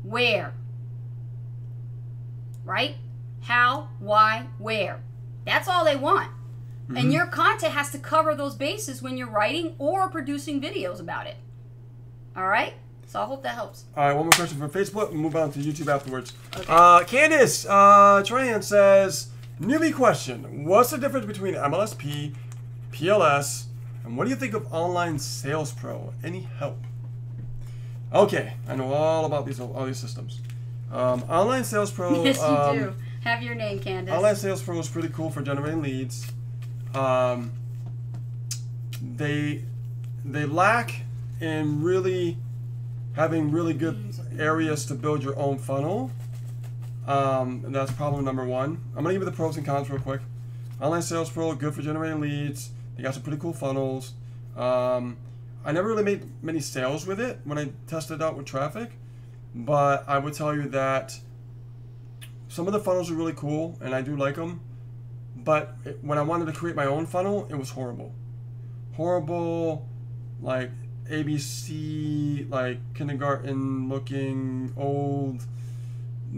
Where? Right? How, why, where. That's all they want. Mm-hmm. And your content has to cover those bases when you're writing or producing videos about it. All right? So I hope that helps. All right, one more question from Facebook. We'll move on to YouTube afterwards. Okay. Uh, Candice uh, Tran says, newbie question. What's the difference between M L S P, P L S, and what do you think of Online Sales Pro? Any help? Okay, I know all about these all these systems. Um, Online Sales Pro. Yes, you um, do. Have your name, Candice. Online Sales Pro is pretty cool for generating leads. Um, they they lack in really having really good areas to build your own funnel. Um, and that's problem number one. I'm gonna give you the pros and cons real quick. Online Sales Pro, good for generating leads. They got some pretty cool funnels. Um, I never really made many sales with it when I tested it out with traffic, but I would tell you that some of the funnels are really cool and I do like them, but it, when I wanted to create my own funnel, it was horrible. Horrible, like A B C, like kindergarten looking, old,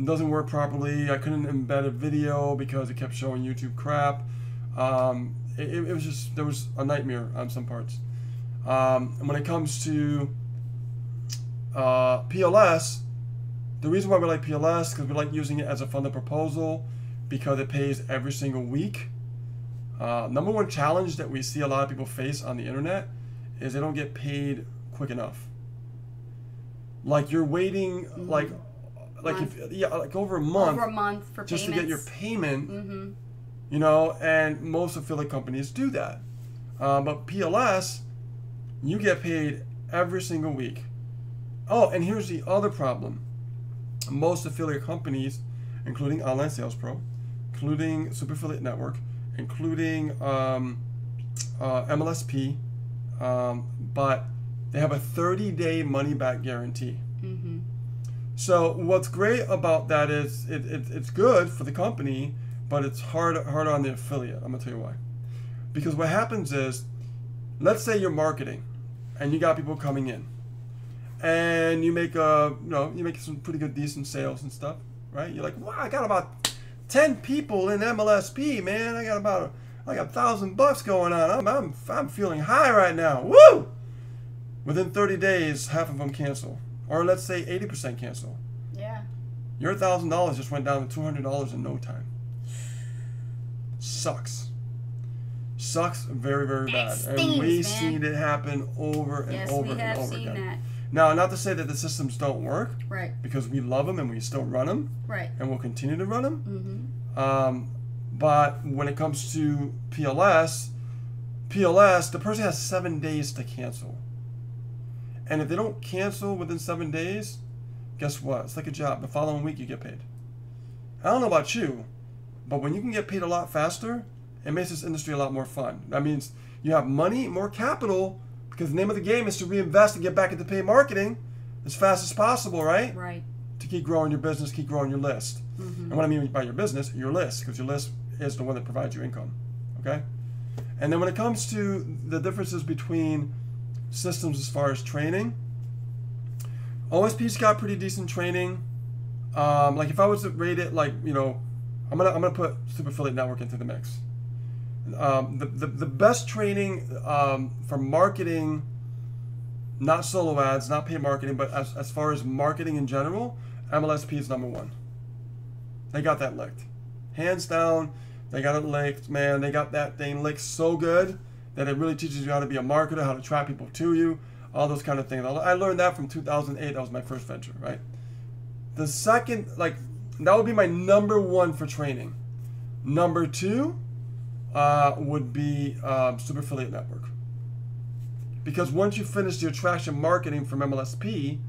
doesn't work properly. I couldn't embed a video because it kept showing YouTube crap. Um, it, it was just, there was a nightmare on some parts. Um, and when it comes to uh, P L S, the reason why we like P L S because we like using it as a funded proposal because it pays every single week. Uh, number one challenge that we see a lot of people face on the internet is they don't get paid quick enough. Like you're waiting mm-hmm. like like if, yeah like over a month, over a month for just payments. To get your payment. Mm-hmm. You know, and most affiliate companies do that, uh, but P L S. You get paid every single week. Oh, and here's the other problem. Most affiliate companies, including Online Sales Pro, including Super Affiliate Network, including um, uh, M L S P, um, but they have a thirty day money-back guarantee. Mm-hmm. So what's great about that is it, it, it's good for the company, but it's hard, hard on the affiliate. I'm gonna tell you why. Because what happens is, let's say you're marketing, and you got people coming in, and you make a you know you make some pretty good decent sales and stuff, right? You're like, wow, I got about ten people in M L S P, man. I got about like a thousand bucks going on. I'm I'm I'm feeling high right now. Woo! Within thirty days, half of them cancel, or let's say eighty percent cancel. Yeah. Your thousand dollars just went down to two hundred dollars in no time. Sucks. Sucks very, very bad. Stings, and we've seen it happen over and yes, over and over again. That. Now, not to say that the systems don't work, right? Because we love them and we still run them, right? And we'll continue to run them. Mm-hmm. Um, but when it comes to P L S, P L S, the person has seven days to cancel. And if they don't cancel within seven days, guess what? It's like a job. The following week you get paid. I don't know about you, but when you can get paid a lot faster, it makes this industry a lot more fun. That means you have money, more capital, because the name of the game is to reinvest and get back into paid marketing as fast as possible, right? Right. To keep growing your business, keep growing your list. Mm-hmm. And what I mean by your business, your list, because your list is the one that provides you income, okay? And then when it comes to the differences between systems as far as training, O S P's got pretty decent training. Um, like if I was to rate it, like, you know, I'm gonna, I'm gonna put Super Affiliate Network into the mix. Um, the, the, the best training um, for marketing, not solo ads, not paid marketing, but as, as far as marketing in general, M L S P is number one. They got that licked. Hands down, they got it licked, man. They got that thing licked so good that it really teaches you how to be a marketer, how to attract people to you, all those kind of things. I learned that from two thousand eight. That was my first venture, right? The second, like, that would be my number one for training. Number two Uh, would be uh, Super Affiliate Network. Because once you finish the attraction marketing from M L S P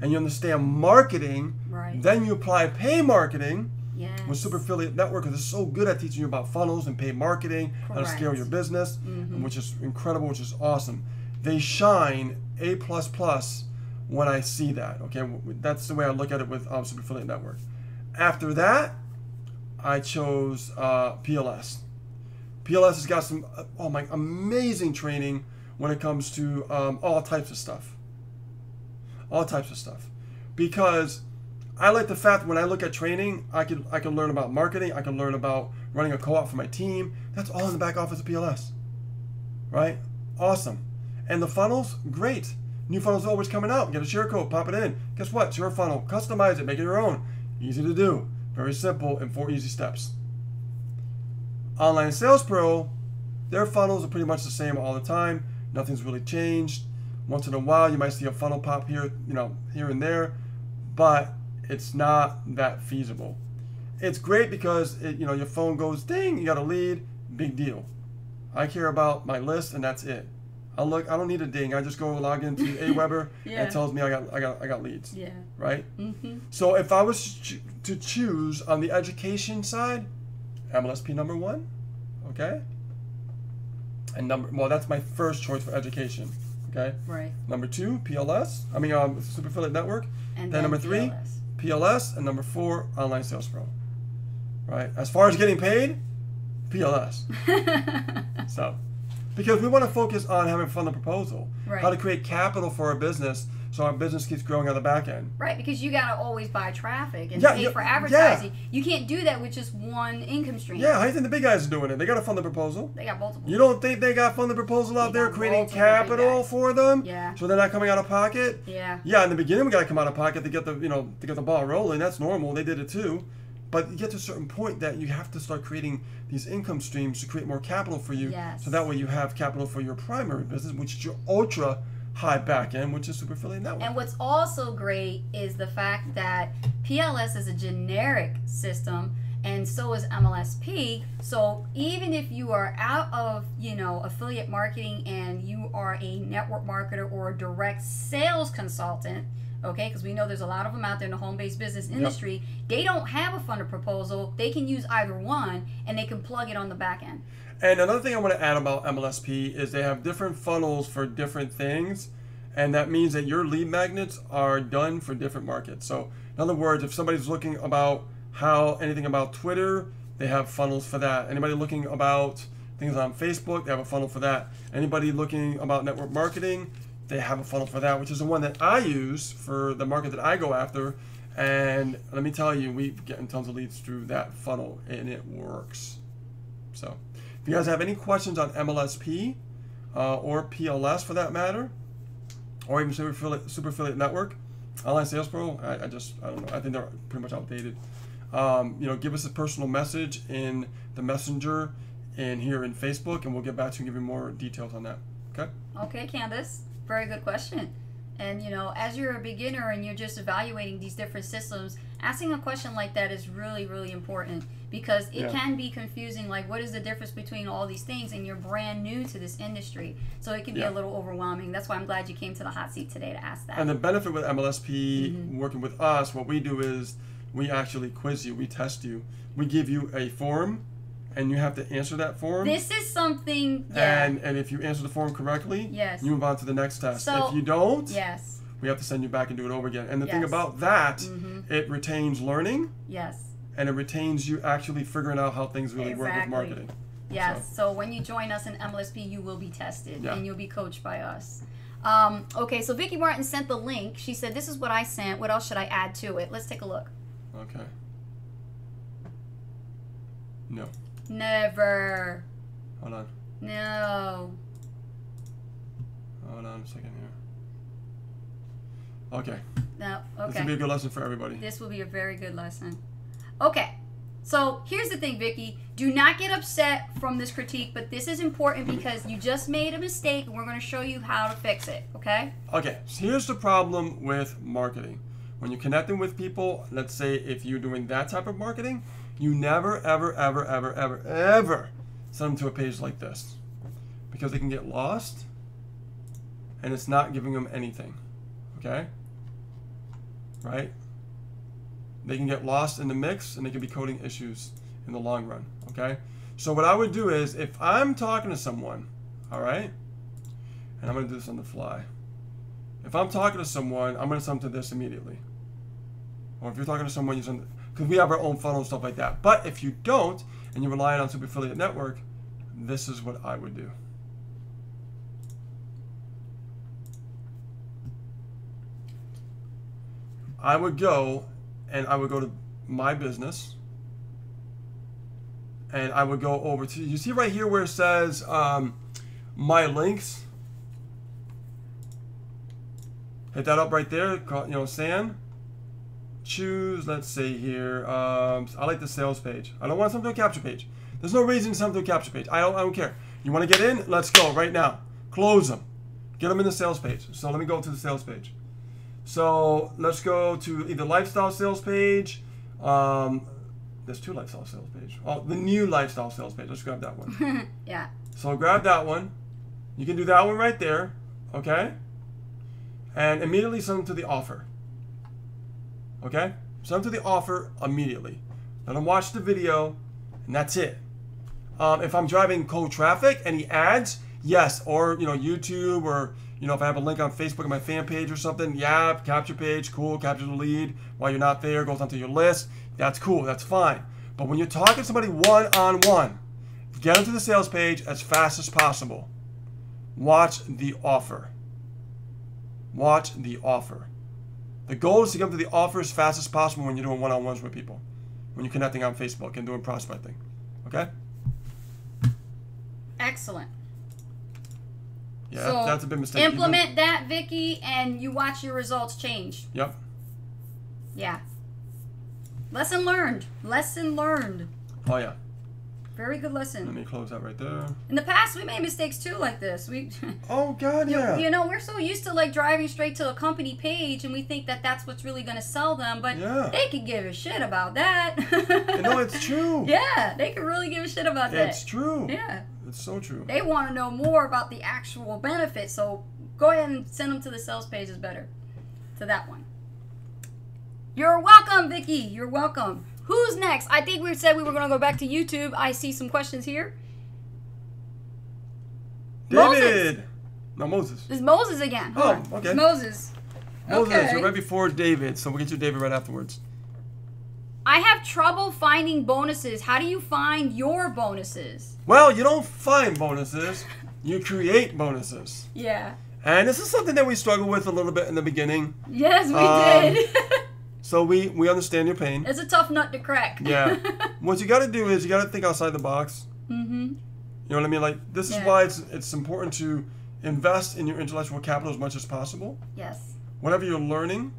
and you understand marketing, right, then you apply pay marketing yes. with Super Affiliate Network because it's so good at teaching you about funnels and paid marketing, correct, how to scale your business, mm-hmm. which is incredible, which is awesome. They shine A plus plus when I see that. Okay, that's the way I look at it with um, Super Affiliate Network. After that, I chose uh, P L S. P L S has got some oh my amazing training when it comes to um, all types of stuff. All types of stuff. Because I like the fact when I look at training, I can, I can learn about marketing. I can learn about running a co-op for my team. That's all in the back office of P L S. Right? Awesome. And the funnels, great. New funnels always coming out. Get a share code, pop it in. Guess what? It's your funnel. Customize it. Make it your own. Easy to do. Very simple and four easy steps. Online Sales Pro, their funnels are pretty much the same all the time. Nothing's really changed. Once in a while, you might see a funnel pop here, you know, here and there, but it's not that feasible. It's great because it, you know, your phone goes ding, you got a lead, big deal. I care about my list and that's it. I look, I don't need a ding. I just go log into Aweber yeah. and it tells me I got, I got, I got leads. Yeah. Right. Mm-hmm. So if I was ch- to choose on the education side, M L S P number one, okay. And number well, that's my first choice for education. Okay. Right. Number two, P L S. I mean, um, Super Affiliate Network. And then, then number three, P L S. P L S, and number four, Online Sales Pro. Right. As far as getting paid, P L S. So, because we want to focus on having fun with the proposal, right. How to create capital for our business, so our business keeps growing on the back end. Right. Because you got to always buy traffic and yeah, pay yeah, for advertising. Yeah. You can't do that with just one income stream. Yeah. How do you think the big guys are doing it? They got to fund the proposal. They got multiple. You don't think they got fund the proposal out they there creating capital for them? Yeah. So they're not coming out of pocket. Yeah. Yeah. In the beginning, we got to come out of pocket to get the you know to get the ball rolling. That's normal. They did it too. But you get to a certain point that you have to start creating these income streams to create more capital for you. Yes. So that way you have capital for your primary business, which is your ultra high back end, which is Super Affiliate Network. And what's also great is the fact that P L S is a generic system, and so is M L S P. So even if you are out of, you know, affiliate marketing and you are a network marketer or a direct sales consultant, okay, because we know there's a lot of them out there in the home-based business industry. Yep. They don't have a funder proposal. They can use either one, and they can plug it on the back end. And another thing I want to add about M L S P is they have different funnels for different things, and that means that your lead magnets are done for different markets. So, in other words, if somebody's looking about how anything about Twitter, they have funnels for that. Anybody looking about things on Facebook, they have a funnel for that. Anybody looking about network marketing, they have a funnel for that, which is the one that I use for the market that I go after. And let me tell you, we've gotten tons of leads through that funnel, and it works. So if you guys have any questions on M L S P uh, or P L S for that matter, or even Super Affiliate, Super Affiliate Network, Online Sales Pro, I, I just, I don't know, I think they're pretty much outdated. Um, you know, give us a personal message in the messenger and here in Facebook, and we'll get back to you and give you more details on that. Okay? Okay, Candace. Very good question. And you know, as you're a beginner and you're just evaluating these different systems, asking a question like that is really, really important, because it yeah. can be confusing. Like, what is the difference between all these things, and you're brand new to this industry, so it can yeah. be a little overwhelming. That's why I'm glad you came to the hot seat today to ask that. And the benefit with M L S P mm-hmm. working with us, what we do is we actually quiz you, we test you, we give you a form, and you have to answer that form. This is something, yeah. And, and if you answer the form correctly, yes. you move on to the next test. So, if you don't, yes. we have to send you back and do it over again. And the yes. thing about that, mm-hmm. it retains learning. Yes. And it retains you actually figuring out how things really exactly. work with marketing. Yes, so. so when you join us in M L S P, you will be tested yeah. and you'll be coached by us. Um, okay, so Vicki Martin sent the link. She said, this is what I sent. What else should I add to it? Let's take a look. Okay. No. Never. Hold on. No. Hold on a second here. Okay. No, okay. This will be a good lesson for everybody. This will be a very good lesson. Okay. So here's the thing, Vicki. Do not get upset from this critique, but this is important because you just made a mistake, and we're going to show you how to fix it, okay? Okay. So here's the problem with marketing. When you're connecting with people, let's say if you're doing that type of marketing, you never, ever, ever, ever, ever, ever send them to a page like this, because they can get lost and it's not giving them anything, okay? Right? They can get lost in the mix and they can be coding issues in the long run, okay? So what I would do is, if I'm talking to someone, all right, and I'm going to do this on the fly. If I'm talking to someone, I'm going to send them to this immediately. Or if you're talking to someone, you send them. Because we have our own funnel and stuff like that. But if you don't, and you're relying on Super Affiliate Network, this is what I would do. I would go and I would go to my business, and I would go over to, you see right here where it says um, my links, hit that up right there, you know what I'm saying? Choose, let's see here, um, I like the sales page. I don't want something to a capture page. There's no reason to send them to a capture page. I don't, I don't care. You want to get in? Let's go right now. Close them. Get them in the sales page. So let me go to the sales page. So let's go to either lifestyle sales page. Um, there's two lifestyle sales page. Oh, the new lifestyle sales page. Let's grab that one. Yeah. So grab that one. You can do that one right there. Okay. And immediately send them to the offer. Okay. Send them to the offer immediately. Let them watch the video, and that's it. Um, if I'm driving cold traffic, any ads? Yes, or you know, YouTube, or you know, if I have a link on Facebook on my fan page or something, yeah, capture page, cool, capture the lead. While you're not there, it goes onto your list. That's cool, that's fine. But when you're talking to somebody one-on-one, get them to the sales page as fast as possible. Watch the offer. Watch the offer. The goal is to get them to the offer as fast as possible when you're doing one-on-ones with people, when you're connecting on Facebook and doing prospecting. Okay? Excellent. Yeah, so that's a big mistake. Implement Even, that, Vicky, and you watch your results change. Yep. Yeah. Lesson learned. Lesson learned. Oh, yeah. Very good lesson. Let me close that right there. In the past, we made mistakes, too, like this. We. Oh, God, yeah. You, you know, we're so used to, like, driving straight to a company page, and we think that that's what's really going to sell them, but yeah. They could give a shit about that. You know, it's true. Yeah, they could really give a shit about it's that. It's true. Yeah. It's so true. They want to know more about the actual benefit, so go ahead and send them to the sales page is better. To that one. You're welcome, Vicky. You're welcome. Who's next? I think we said we were going to go back to YouTube. I see some questions here. David. Moses. No, Moses. It's Moses again. Hold oh, on. Okay. It's Moses. Moses, okay. You're right before David, so we'll get you David right afterwards. I have trouble finding bonuses. How do you find your bonuses? Well, you don't find bonuses. You create bonuses. Yeah. And this is something that we struggled with a little bit in the beginning. Yes, we um, did. So we, we understand your pain. It's a tough nut to crack. Yeah. What you got to do is you got to think outside the box. Mm-hmm. You know what I mean? Like, this yeah. is why it's, it's important to invest in your intellectual capital as much as possible. Yes. Whatever you're learning,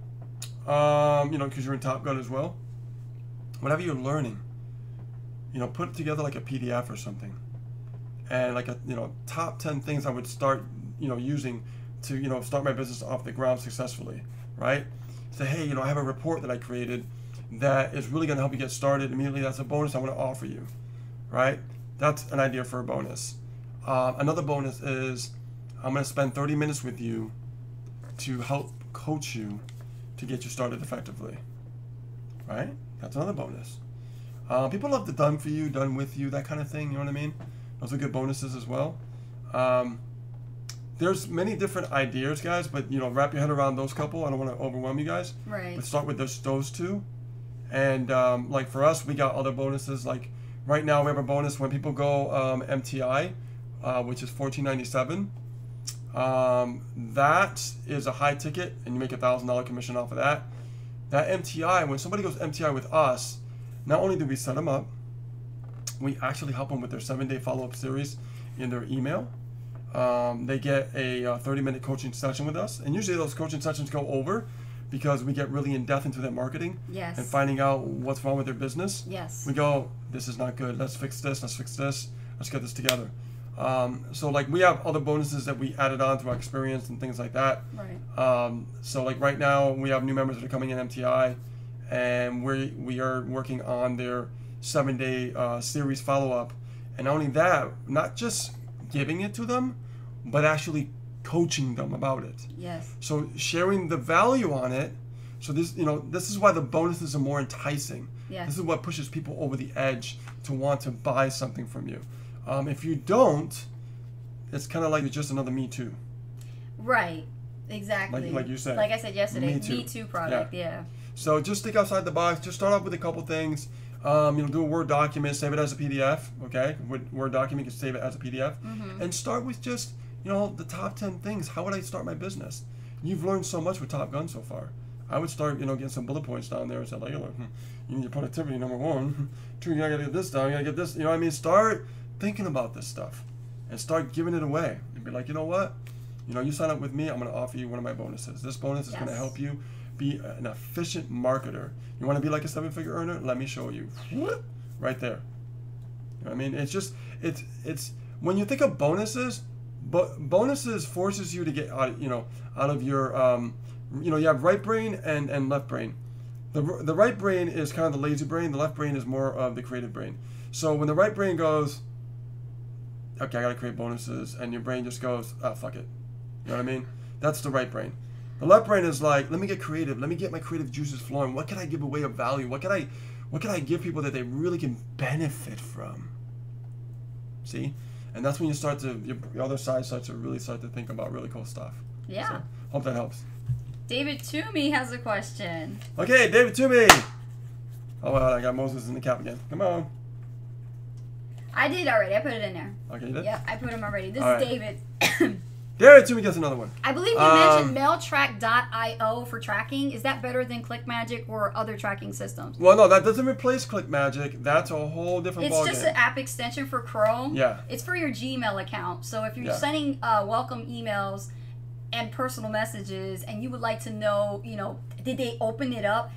um, you know, because you're in Top Gun as well. Whatever you're learning, you know, put it together like a P D F or something, and like a you know top ten things I would start you know using to you know start my business off the ground successfully, right? Say, hey, you know, I have a report that I created that is really going to help you get started immediately. That's a bonus I want to offer you, right? That's an idea for a bonus. Uh, another bonus is I'm going to spend thirty minutes with you to help coach you to get you started effectively, right? That's another bonus. Uh, people love the done for you, done with you, that kind of thing. You know what I mean? Those are good bonuses as well. Um, there's many different ideas, guys, but you know, wrap your head around those couple. I don't want to overwhelm you guys. Right. But start with those, those two. And um, like for us, we got other bonuses. Like right now, we have a bonus when people go um, M T I, uh, which is fourteen ninety-seven. Um, that is a high ticket, and you make a thousand dollar commission off of that. That M T I, when somebody goes M T I with us, not only do we set them up, we actually help them with their seven-day follow-up series in their email. Um, they get a thirty-minute coaching session with us, and usually those coaching sessions go over because we get really in-depth into their marketing yes. and finding out what's wrong with their business. Yes. We go, this is not good. Let's fix this. Let's fix this. Let's get this together. Um, so like we have other bonuses that we added on to our experience and things like that. Right. Um, so like right now we have new members that are coming in M T I, and we we are working on their seven day uh, series follow up, and not only that, not just giving it to them, but actually coaching them about it. Yes. So sharing the value on it. So this you know this is why the bonuses are more enticing. Yeah. This is what pushes people over the edge to want to buy something from you. Um, if you don't, it's kind of like it's just another Me Too. Right. Exactly. Like, like you said. Like I said yesterday, Me Too, Me Too product, yeah. yeah. So just think outside the box. Just start off with a couple things. Um, you know, do a Word document, save it as a P D F, okay? With Word document, you can save it as a P D F. Mm-hmm. And start with just, you know, the top ten things. How would I start my business? You've learned so much with Top Gun so far. I would start, you know, getting some bullet points down there and say, like, look, you need your productivity, number one. Two, you gotta get this down, you gotta get this, you know what I mean? Start thinking about this stuff and start giving it away. And be like, you know what? You know, you sign up with me, I'm gonna offer you one of my bonuses. This bonus is yes. gonna help you be an efficient marketer. You wanna be like a seven-figure earner? Let me show you. What? Right there. You know what I mean? It's just, it's, it's, when you think of bonuses, bo bonuses forces you to get out, you know, out of your, um, you know, you have right brain and, and left brain. The, the right brain is kind of the lazy brain. The left brain is more of the creative brain. So when the right brain goes, okay, I gotta create bonuses, and your brain just goes, ah, oh, fuck it. You know what I mean? That's the right brain. The left brain is like, let me get creative. Let me get my creative juices flowing. What can I give away of value? What can I, what can I give people that they really can benefit from? See? And that's when you start to, your other side starts to really start to think about really cool stuff. Yeah. So, hope that helps. David Toomey has a question. Okay, David Toomey. Oh, well, I got Moses in the cap again. Come on. I did already. I put it in there. Okay, you did? Yeah, I put him already. This All is right. David. David Toomey gets another one. I believe you um, mentioned MailTrack dot i o for tracking. Is that better than ClickMagic or other tracking systems? Well, no, that doesn't replace ClickMagic. That's a whole different ballgame. It's just an app extension for Chrome. Yeah. It's for your Gmail account. So if you're yeah. sending uh, welcome emails and personal messages, and you would like to know, you know, did they open it up?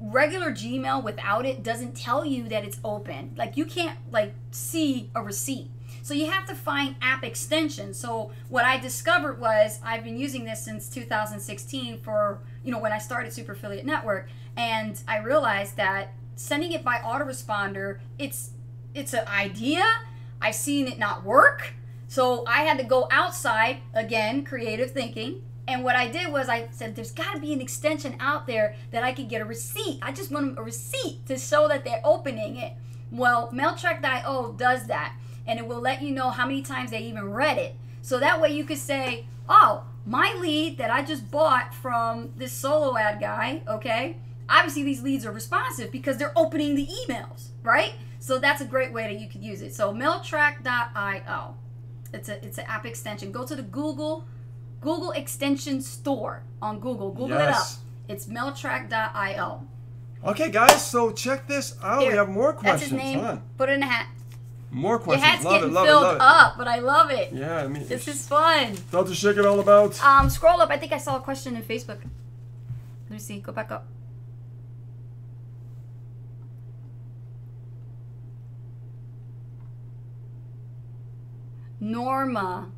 Regular Gmail without it doesn't tell you that it's open. Like, you can't, like, see a receipt. So you have to find app extensions. So what I discovered was, I've been using this since two thousand sixteen for, you know, when I started Super Affiliate Network, and I realized that sending it by autoresponder, it's it's an idea. I've seen it not work. So I had to go outside, again, creative thinking. And what I did was, I said, there's gotta be an extension out there that I could get a receipt. I just want a receipt to show that they're opening it. Well, MailTrack dot i o does that. And it will let you know how many times they even read it. So that way you could say, oh, my lead that I just bought from this solo ad guy, okay? Obviously these leads are responsive because they're opening the emails, right? So that's a great way that you could use it. So MailTrack dot i o. It's a it's an app extension. Go to the Google Google extension store on Google. Google yes. it up. It's MailTrack dot i o. Okay, guys, so check this out. Here, we have more questions. That's his name. Huh? Put it in a hat. More questions. Your hat's love getting it, love filled it, love it. up, but I love it. Yeah, I mean, this is fun. Doctor Shake It all about. Um, scroll up. I think I saw a question in Facebook. Let me see. Go back up. Norma.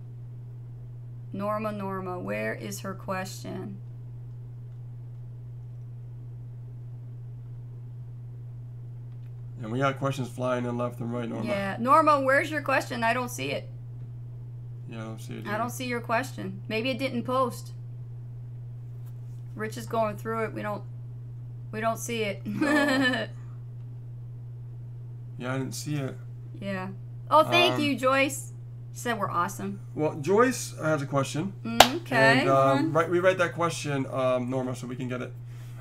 Norma, Norma. Where is her question? And we got questions flying in left and right, Norma. Yeah, Norma, where's your question? I don't see it. Yeah, I don't see it either. I don't see your question. Maybe it didn't post. Rich is going through it. We don't, we don't see it. No. Yeah, I didn't see it. Yeah. Oh, thank um, you, Joyce. She said we're awesome. Well, Joyce has a question. Okay. And, um, right, rewrite that question, um, Norma, so we can get it.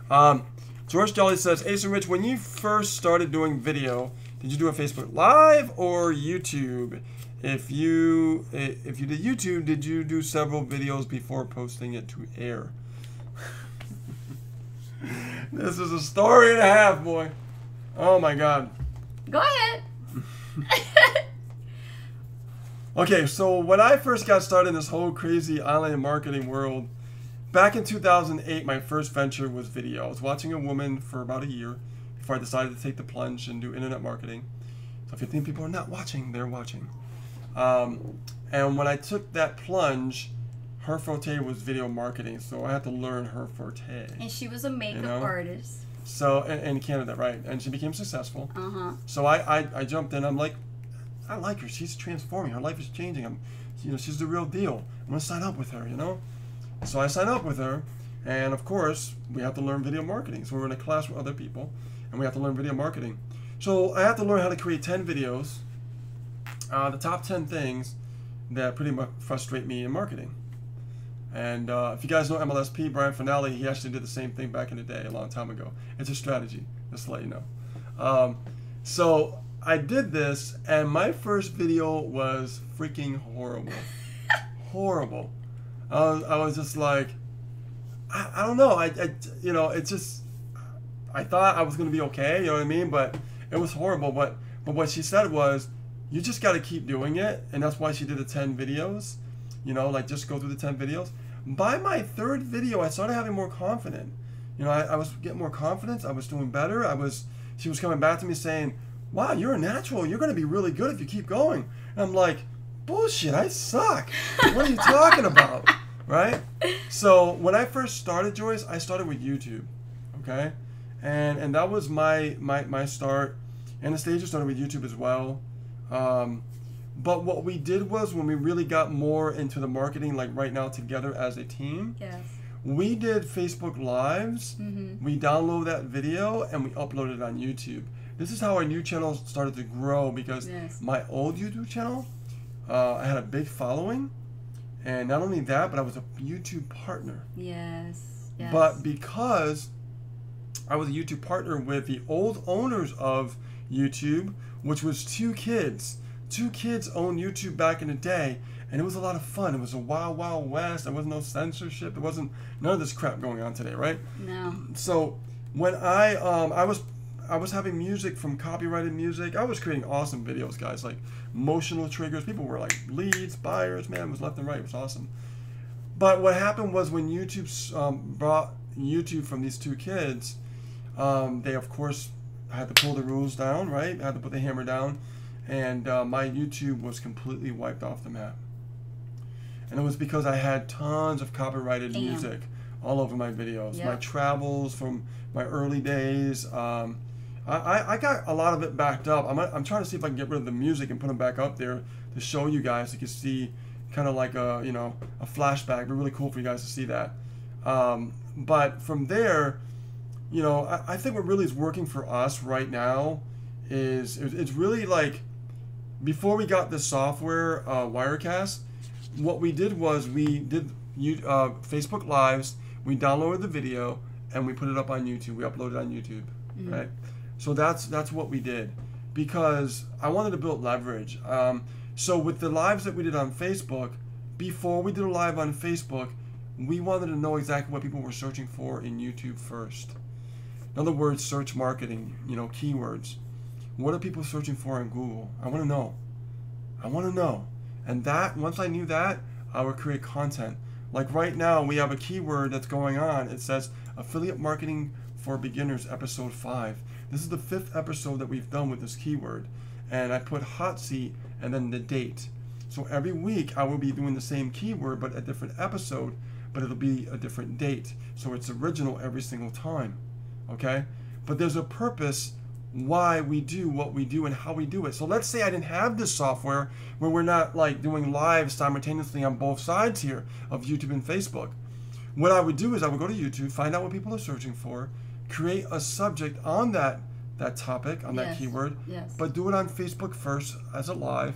Um, George Jolly says, Ace and Rich, when you first started doing video, did you do a Facebook Live or YouTube? If you if you did YouTube, did you do several videos before posting it to air? This is a story and a half, boy. Oh, my God. Go ahead. Okay, so when I first got started in this whole crazy online marketing world, back in two thousand eight, my first venture was video. I was watching a woman for about a year before I decided to take the plunge and do internet marketing. So if you think people are not watching, they're watching. Um, and when I took that plunge, her forte was video marketing, so I had to learn her forte. And she was a makeup you know? artist. So, in Canada, right, and she became successful. Uh-huh. So I, I, I jumped in, I'm like, I like her, she's transforming, her life is changing, I'm, you know, she's the real deal. I'm gonna sign up with her, you know? So I signed up with her, and of course, we have to learn video marketing. So we're in a class with other people, and we have to learn video marketing. So I have to learn how to create ten videos, uh, the top ten things that pretty much frustrate me in marketing. And uh, if you guys know M L S P, Brian Finale, he actually did the same thing back in the day, a long time ago. It's a strategy, just to let you know. Um, so I did this, and my first video was freaking horrible. Horrible. I was, I was just like, I, I don't know. I, I you know, it's just, I thought I was gonna be okay, you know what I mean? But it was horrible. But but what she said was, you just got to keep doing it, and that's why she did the ten videos. You know, like just go through the ten videos. By my third video, I started having more confidence. You know, I, I was getting more confidence. I was doing better. I was. She was coming back to me saying, "Wow, you're a natural. You're going to be really good if you keep going." And I'm like, "Bullshit! I suck. What are you talking about?" Right? So when I first started, Joyce, I started with YouTube. Okay, and and that was my my my start. Anastasia started with YouTube as well. Um, but what we did was, when we really got more into the marketing, like right now together as a team, yes, we did Facebook Lives, mm-hmm. we downloaded that video, and we uploaded it on YouTube. This is how our new channel started to grow, because yes. my old YouTube channel, uh, I had a big following, and not only that, but I was a YouTube partner. Yes, yes. But because I was a YouTube partner with the old owners of YouTube, which was two kids. Two kids owned YouTube back in the day, and it was a lot of fun. It was a wild, wild west. There was no censorship. There wasn't none of this crap going on today, right? No. So when I um I was I was having music from copyrighted music. I was creating awesome videos, guys, like emotional triggers. People were like leads, buyers, man, it was left and right. It was awesome. But what happened was, when YouTube um, brought YouTube from these two kids, um, they of course I had to pull the rules down, right? I had to put the hammer down, and uh, my YouTube was completely wiped off the map. And it was because I had tons of copyrighted Damn. music all over my videos, yep. my travels from my early days. Um, I, I, I got a lot of it backed up. I'm, I'm trying to see if I can get rid of the music and put them back up there to show you guys. You can see kind of like a, you know, a flashback. It'd be really cool for you guys to see that. Um, but from there, you know, I, I think what really is working for us right now is it, it's really like, before we got the software, uh, Wirecast, what we did was we did you, uh, Facebook Lives, we downloaded the video, and we put it up on YouTube. We uploaded it on YouTube, mm-hmm. right? So that's that's what we did, because I wanted to build leverage. Um, so with the lives that we did on Facebook, before we did a live on Facebook, we wanted to know exactly what people were searching for in YouTube first. In other words, search marketing, you know, keywords. What are people searching for in Google? I want to know. I want to know. And that, once I knew that, I would create content. Like right now, we have a keyword that's going on. It says Affiliate Marketing for Beginners, Episode five. This is the fifth episode that we've done with this keyword. And I put hot seat and then the date. So every week, I will be doing the same keyword, but a different episode, but it'll be a different date. So it's original every single time. Okay, but there's a purpose why we do what we do and how we do it. So let's say I didn't have this software, where we're not like doing live simultaneously on both sides here of YouTube and Facebook. What I would do is I would go to YouTube, find out what people are searching for, create a subject on that that topic, on yes. that keyword, yes. but do it on Facebook first as a live,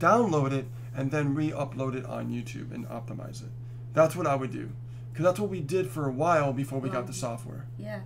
download it, and then re-upload it on YouTube and optimize it. That's what I would do, because that's what we did for a while before we well, got the software. Yeah.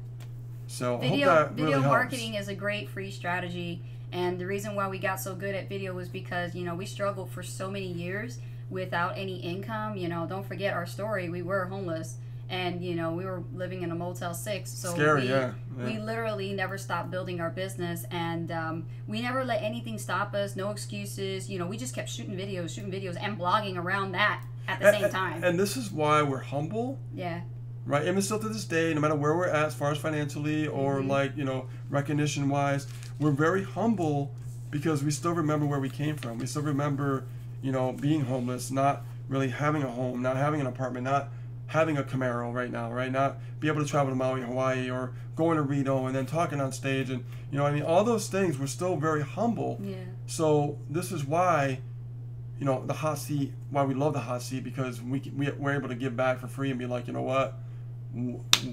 So video, I hope that video really marketing helps. Is a great free strategy, and the reason why we got so good at video was because, you know, we struggled for so many years without any income. You know, don't forget our story. We were homeless, and you know, we were living in a Motel six. So Scary, we, yeah. Yeah. we literally never stopped building our business, and um, we never let anything stop us. No excuses. You know, we just kept shooting videos, shooting videos, and blogging around that at the and, same time. And this is why we're humble. Yeah. Right, and still to this day, no matter where we're at as far as financially or mm-hmm. like, you know, recognition wise, we're very humble, because we still remember where we came from. We still remember, you know, being homeless, not really having a home, not having an apartment, not having a Camaro right now, right? Not be able to travel to Maui, Hawaii, or going to Rito and then talking on stage, and you know, I mean, all those things, we're still very humble. Yeah. So this is why, you know, the hot seat, why we love the hot seat, because we we we're able to give back for free and be like, you know what?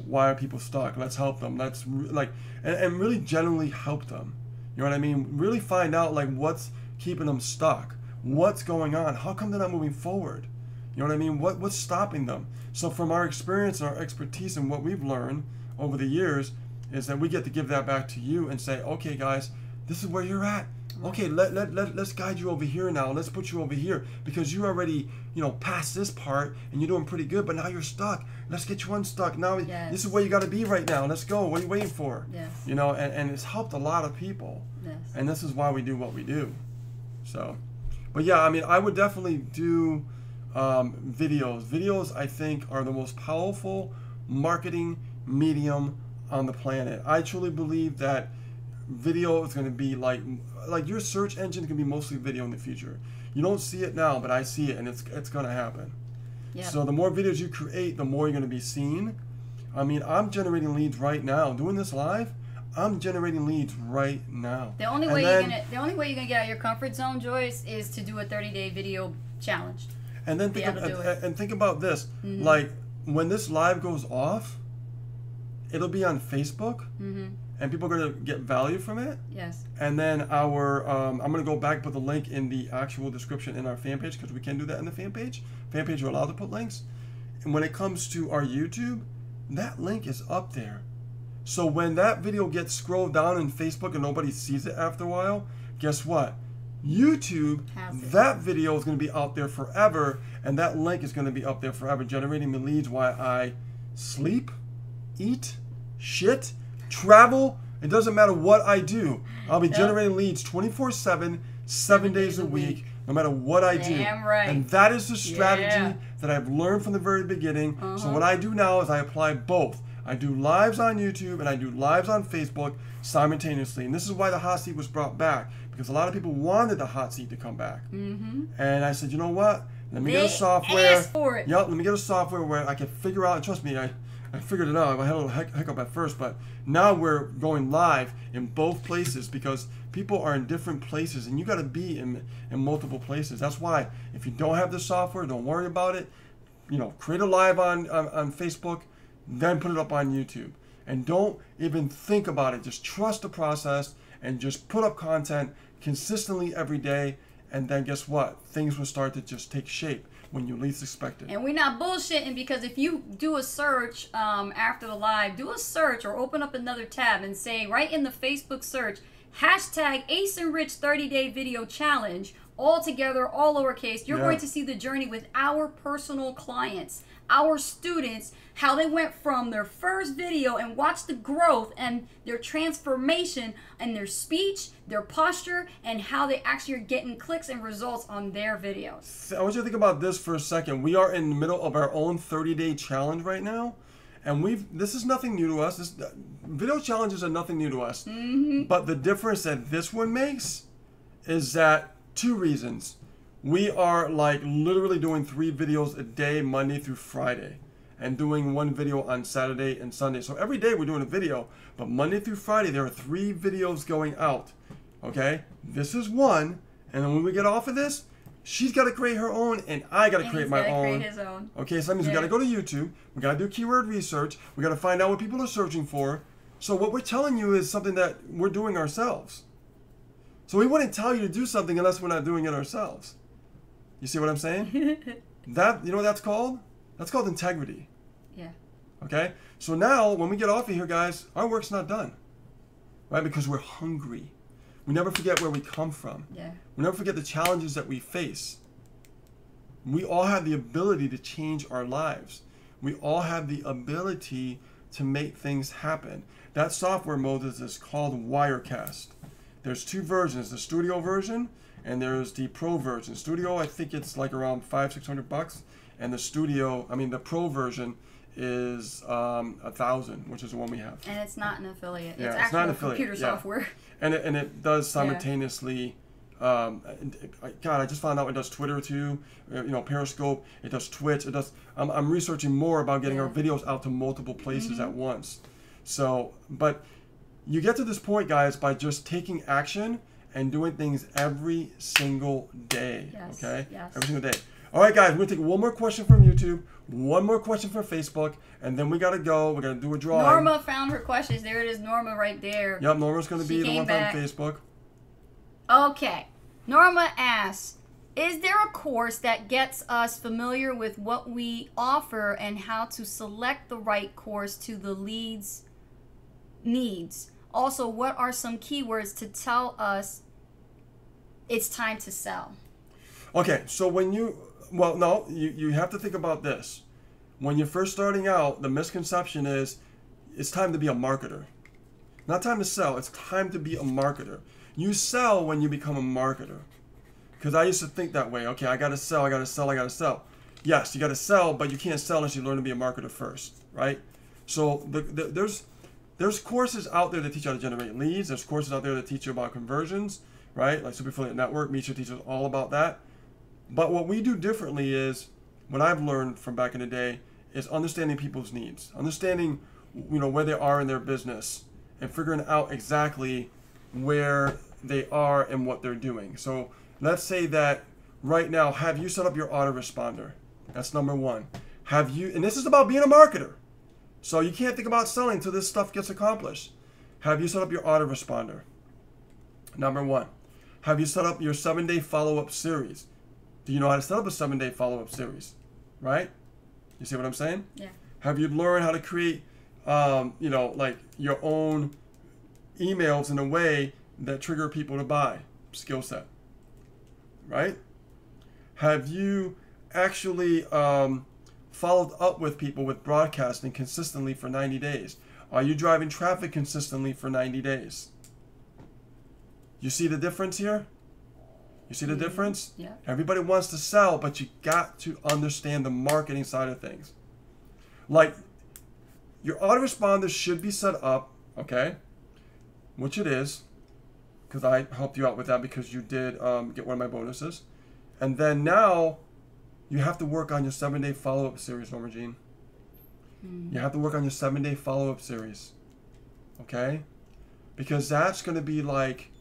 Why are people stuck? Let's help them. Let's like and, and really generally help them. You know what I mean? Really find out like what's keeping them stuck. What's going on? How come they're not moving forward? You know what I mean? What what's stopping them? So from our experience and our expertise and what we've learned over the years is that we get to give that back to you and say, okay, guys, this is where you're at. okay, let, let, let, let's guide you over here now. Let's put you over here because you already, you know, passed this part and you're doing pretty good, but now you're stuck. Let's get you unstuck. Now yes. This is where you got to be right now. Let's go. What are you waiting for? Yes. You know, and, and it's helped a lot of people. Yes. And this is why we do what we do. So, but yeah, I mean, I would definitely do um, videos. Videos, I think, are the most powerful marketing medium on the planet. I truly believe that video is going to be like like your search engine can be mostly video in the future. You don't see it now, but I see it, and it's it's going to happen. Yep. So the more videos you create, the more you're going to be seen. I mean, I'm generating leads right now. Doing this live, I'm generating leads right now. The only way then, you're gonna the only way you're gonna get out of your comfort zone, Joyce, is to do a thirty day video challenge. And then think about, and think about this, mm-hmm. like when this live goes off, it'll be on Facebook, mm-hmm. and people are gonna get value from it. Yes. And then our, um, I'm gonna go back put the link in the actual description in our fan page because we can do that in the fan page. Fan page, you're allowed to put links. And when it comes to our YouTube, that link is up there. So when that video gets scrolled down in Facebook and nobody sees it after a while, guess what? YouTube, that video is going to be out there forever, and that link is going to be up there forever, generating the leads while I sleep, eat, shit, travel. It doesn't matter what I do. I'll be generating leads twenty-four seven, seven, seven days, days a week. week. No matter what I do. Damn right. And that is the strategy yeah. that I've learned from the very beginning. Uh-huh. So what I do now is I apply both. I do lives on YouTube and I do lives on Facebook simultaneously. And this is why the hot seat was brought back, because a lot of people wanted the hot seat to come back. Mm-hmm. And I said, you know what? Let me they get a software. Asked for it. Yep, let me get a software where I can figure out. Trust me, I, I figured it out. I had a little hiccup at first, but now we're going live in both places because people are in different places and you got to be in, in multiple places. That's why if you don't have the software, don't worry about it. You know, create a live on, on, on Facebook. Then put it up on YouTube. And don't even think about it. Just trust the process and just put up content consistently every day. And then guess what? Things will start to just take shape when you least expect it. And we're not bullshitting, because if you do a search um, after the live, do a search or open up another tab and say right in the Facebook search, hashtag Ace and Rich thirty day video challenge, all together, all lowercase. You're yeah. going to see the journey with our personal clients, our students, how they went from their first video and watched the growth and their transformation and their speech, their posture, and how they actually are getting clicks and results on their videos. I want you to think about this for a second. We are in the middle of our own thirty day challenge right now. And we've, this is nothing new to us. This, video challenges are nothing new to us. Mm-hmm. But the difference that this one makes is that two reasons. We are like literally doing three videos a day, Monday through Friday, and doing one video on Saturday and Sunday. So every day we're doing a video, but Monday through Friday, there are three videos going out, okay? This is one, and then when we get off of this, she's gotta create her own, and I gotta and create my gotta own. Create his own. Okay, so that means yeah. we gotta go to YouTube, we gotta do keyword research, we gotta find out what people are searching for. So what we're telling you is something that we're doing ourselves. So we wouldn't tell you to do something unless we're not doing it ourselves. You see what I'm saying? That, you know what that's called? That's called integrity. Yeah. Okay? So now, when we get off of here, guys, our work's not done. Right? Because we're hungry. We never forget where we come from. Yeah. We never forget the challenges that we face. We all have the ability to change our lives. We all have the ability to make things happen. That software, Moses, is called Wirecast. There's two versions. The studio version, and there's the pro version. Studio, I think it's like around five, six hundred bucks. And the studio, I mean, the pro version is um, a thousand, which is the one we have. And it's not an affiliate. Yeah, it's, it's actual not an affiliate. Computer yeah. software. And it, and it does simultaneously. Yeah. Um, God, I just found out it does Twitter too. You know, Periscope. It does Twitch. It does. I'm, I'm researching more about getting yeah. our videos out to multiple places mm-hmm. at once. So, but you get to this point, guys, by just taking action and doing things every single day, yes, okay? Yes. Every single day. All right, guys, we're gonna take one more question from YouTube, one more question from Facebook, and then we gotta go, we're gonna do a drawing. Norma found her questions. There it is, Norma right there. Yep, Norma's gonna be the one back. From Facebook. Okay, Norma asks, is there a course that gets us familiar with what we offer and how to select the right course to the leads needs? Also, what are some keywords to tell us it's time to sell. Okay, so when you, well, no, you, you have to think about this. When you're first starting out, the misconception is it's time to be a marketer. Not time to sell, it's time to be a marketer. You sell when you become a marketer. Because I used to think that way. Okay, I gotta sell, I gotta sell, I gotta sell. Yes, you gotta sell, but you can't sell unless you learn to be a marketer first, right? So the, the, there's there's courses out there that teach you how to generate leads. There's courses out there that teach you about conversions, right? Like Super Affiliate Network, Misha teaches all about that. But what we do differently is, what I've learned from back in the day, is understanding people's needs, understanding you know where they are in their business, and figuring out exactly where they are and what they're doing. So let's say that right now, have you set up your autoresponder? That's number one. Have you, and this is about being a marketer. So you can't think about selling until this stuff gets accomplished. Have you set up your autoresponder? Number one. Have you set up your seven-day follow-up series? Do you know how to set up a seven-day follow-up series? Right? You see what I'm saying? Yeah. Have you learned how to create, um, you know, like your own emails in a way that trigger people to buy? Skill set. Right? Have you actually um, followed up with people with broadcasting consistently for ninety days? Are you driving traffic consistently for ninety days? You see the difference here? You see the difference? Yeah. Everybody wants to sell, but you got to understand the marketing side of things. Like, your autoresponder should be set up, okay, which it is, because I helped you out with that because you did um, get one of my bonuses. And then now you have to work on your seven-day follow-up series, Norma Jean. Mm-hmm. You have to work on your seven-day follow-up series, okay? Because that's going to be like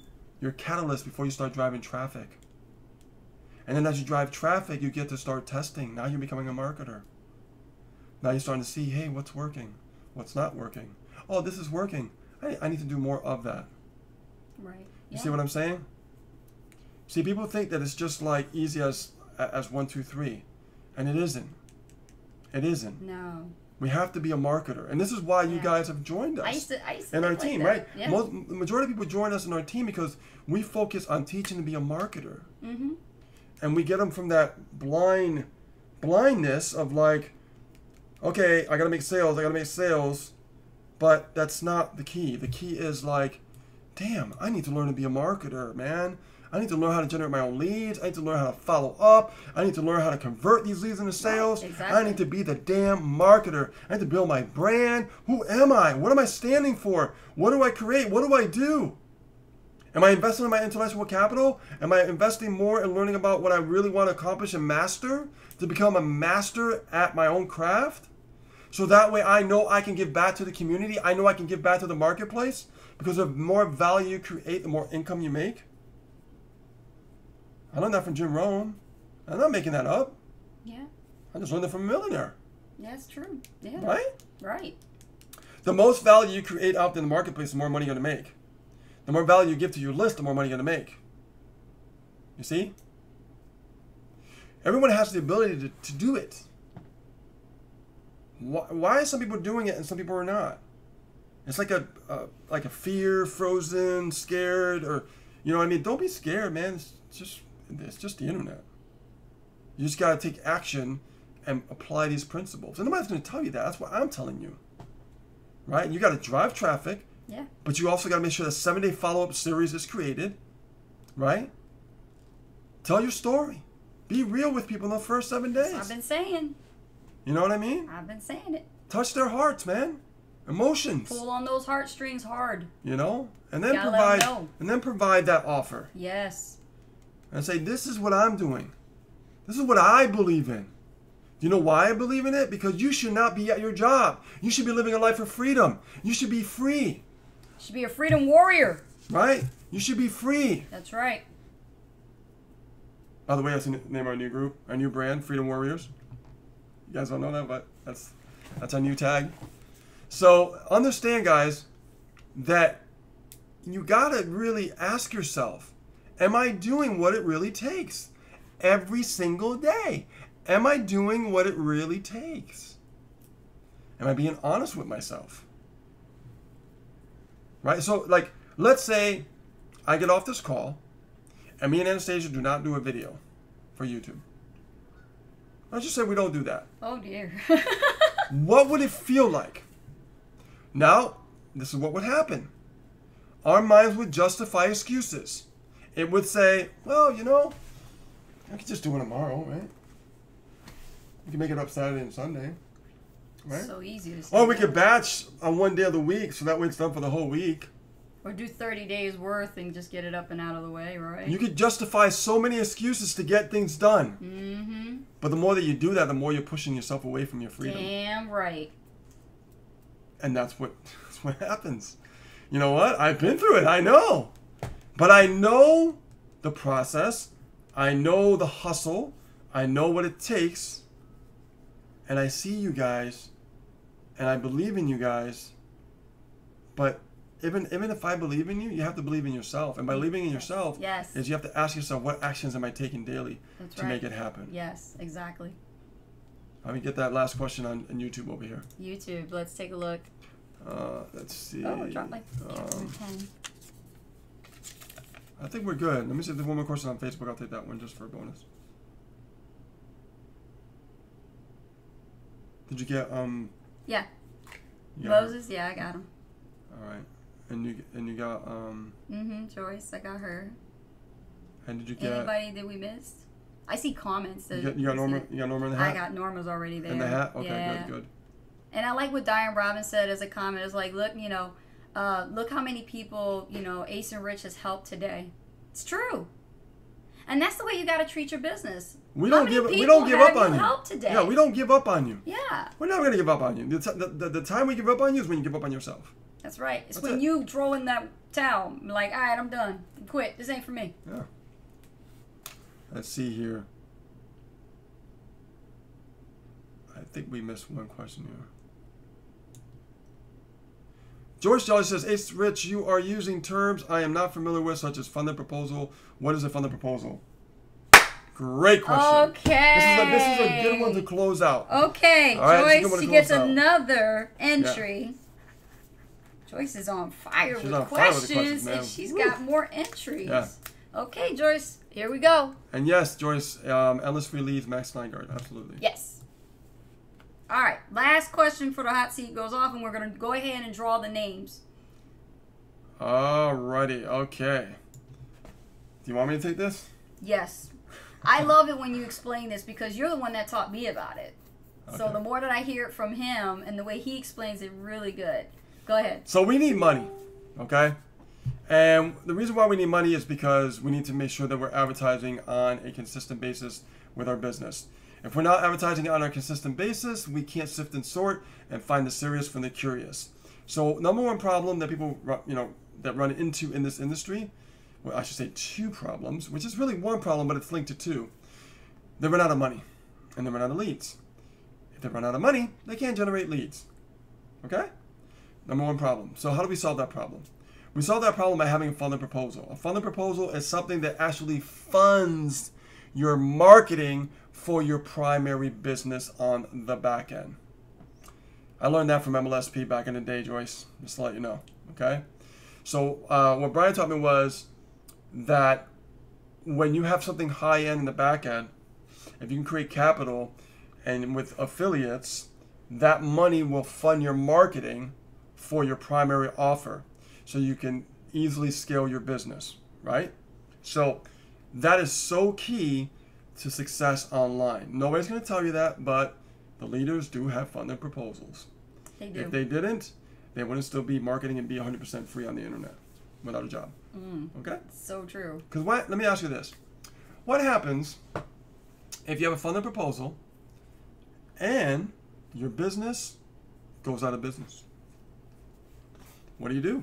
your catalyst before you start driving traffic. And then as you drive traffic, you get to start testing. Now you're becoming a marketer. Now you're starting to see, hey, what's working? What's not working? Oh, this is working. I, I need to do more of that. Right. You yeah. see what I'm saying? See, people think that it's just like easy as as one, two, three, and it isn't. It isn't. No. We have to be a marketer, and this is why yeah. you guys have joined us I used to, I used to in our like team, that. Right? Yeah. Most, the majority of people join us in our team because we focus on teaching to be a marketer, mm-hmm. and we get them from that blind blindness of like, okay, I gotta make sales, I gotta make sales, but that's not the key. The key is like, damn, I need to learn to be a marketer, man. I need to learn how to generate my own leads. I need to learn how to follow up. I need to learn how to convert these leads into sales. Right, exactly. I need to be the damn marketer. I need to build my brand. Who am I? What am I standing for? What do I create? What do I do? Am I investing in my intellectual capital? Am I investing more in learning about what I really want to accomplish and master to become a master at my own craft? So that way I know I can give back to the community. I know I can give back to the marketplace. Because the more value you create, the more income you make. I learned that from Jim Rohn. I'm not making that up. Yeah. I just learned it from a millionaire. That's true. Yeah. Right? Right. The most value you create out in the marketplace, the more money you're going to make. The more value you give to your list, the more money you're going to make. You see? Everyone has the ability to, to do it. Why, why are some people doing it and some people are not? It's like a, a like a fear, frozen, scared, or, you know what I mean? Don't be scared, man. It's just... It's just the internet. You just got to take action and apply these principles. And nobody's going to tell you that. That's what I'm telling you. Right? And you got to drive traffic. Yeah. But you also got to make sure that seven-day follow-up series is created. Right? Tell your story. Be real with people in the first seven days. I've been saying. You know what I mean? I've been saying it. Touch their hearts, man. Emotions. Pull on those heartstrings hard. You know? And then provide, and then provide that offer. Yes. And say, this is what I'm doing. This is what I believe in. Do you know why I believe in it? Because you should not be at your job. You should be living a life of freedom. You should be free. You should be a freedom warrior. Right? You should be free. That's right. By the way, that's the name of our new group, our new brand, Freedom Warriors. You guys don't know that, but that's, that's our new tag. So understand, guys, that you gotta really ask yourself, am I doing what it really takes every single day? Am I doing what it really takes? Am I being honest with myself? Right? So, like, let's say I get off this call And me and Anastasia do not do a video for YouTube. Let's just say we don't do that. Oh dear. What would it feel like? Now, this is what would happen. Our minds would justify excuses. It would say, well, you know, I could just do it tomorrow, right? We can make it up Saturday and Sunday, right? So easy to say. Or we could batch on one day of the week, so that way it's done for the whole week. Or do thirty days worth and just get it up and out of the way, right? You could justify so many excuses to get things done. Mm-hmm. But the more that you do that, the more you're pushing yourself away from your freedom. Damn right. And that's what, that's what happens. You know what? I've been through it. I know. But I know the process. I know the hustle. I know what it takes. And I see you guys. And I believe in you guys. But... Even, even if I believe in you, you have to believe in yourself. And by believing in yourself, yes. is you have to ask yourself, what actions am I taking daily That's to right. make it happen? Yes, exactly. Let me get that last question on, on YouTube over here. YouTube, let's take a look. Uh, let's see. Oh, I dropped my um, pen. I think we're good. Let me see if there's one more question on Facebook. I'll take that one just for a bonus. Did you get... um? Yeah. You got Moses, her? Yeah, I got him. All right. And you and you got um. Mm-hmm. Joyce, I got her. And did you get anybody that we missed? I see comments. That you got, you got Norma. You got Norma in the hat. I got Norma's already there. In the hat. Okay, yeah. good, good. And I like what Diane Robbins said as a comment. It's like, look, you know, uh, look how many people you know Ace and Rich has helped today. It's true. And that's the way you got to treat your business. We how don't give. We don't give up on you. Help today? Yeah, we don't give up on you. Yeah. We're not going to give up on you. The, t the, the the time we give up on you is when you give up on yourself. That's right. It's That's when it. you throw in that towel. I'm like, all right, I'm done. Quit. This ain't for me. Yeah. Let's see here. I think we missed one question here. George Jolly says, Ace Rich, you are using terms I am not familiar with, such as funded proposal. What is a funded proposal? Great question. Okay. This is a, this is a good one to close out. Okay. Right, Joyce, she gets out. another entry. Yeah. Joyce is on fire, with, on questions, fire with questions, and she's Woo. got more entries. Yeah. Okay, Joyce, here we go. And yes, Joyce, um, endless free leads, Max Steingart, absolutely. Yes. All right, last question for the hot seat goes off, and we're going to go ahead and draw the names. All righty, okay. Do you want me to take this? Yes. I love it when you explain this because you're the one that taught me about it. Okay. So the more that I hear it from him and the way he explains it, really good. Go ahead. So we need money, okay? And the reason why we need money is because we need to make sure that we're advertising on a consistent basis with our business. If we're not advertising on a consistent basis, we can't sift and sort and find the serious from the curious. So number one problem that people, you know, that run into in this industry, well, I should say two problems, which is really one problem, but it's linked to two. They run out of money and they run out of leads. If they run out of money, they can't generate leads, okay? Number one problem. So how do we solve that problem? We solve that problem by having a funded proposal. A funded proposal is something that actually funds your marketing for your primary business on the back end. I learned that from M L S P back in the day, Joyce, just to let you know, okay? So uh, what Brian taught me was that when you have something high end in the back end, if you can create capital and with affiliates, that money will fund your marketing for your primary offer so you can easily scale your business, right? So that is so key to success online. Nobody's going to tell you that, but the leaders do have funded proposals. They do. If they didn't, they wouldn't still be marketing and be one hundred percent free on the internet without a job. Mm, okay? So true. Because what? Let me ask you this. What happens if you have a funded proposal and your business goes out of business? What do you do?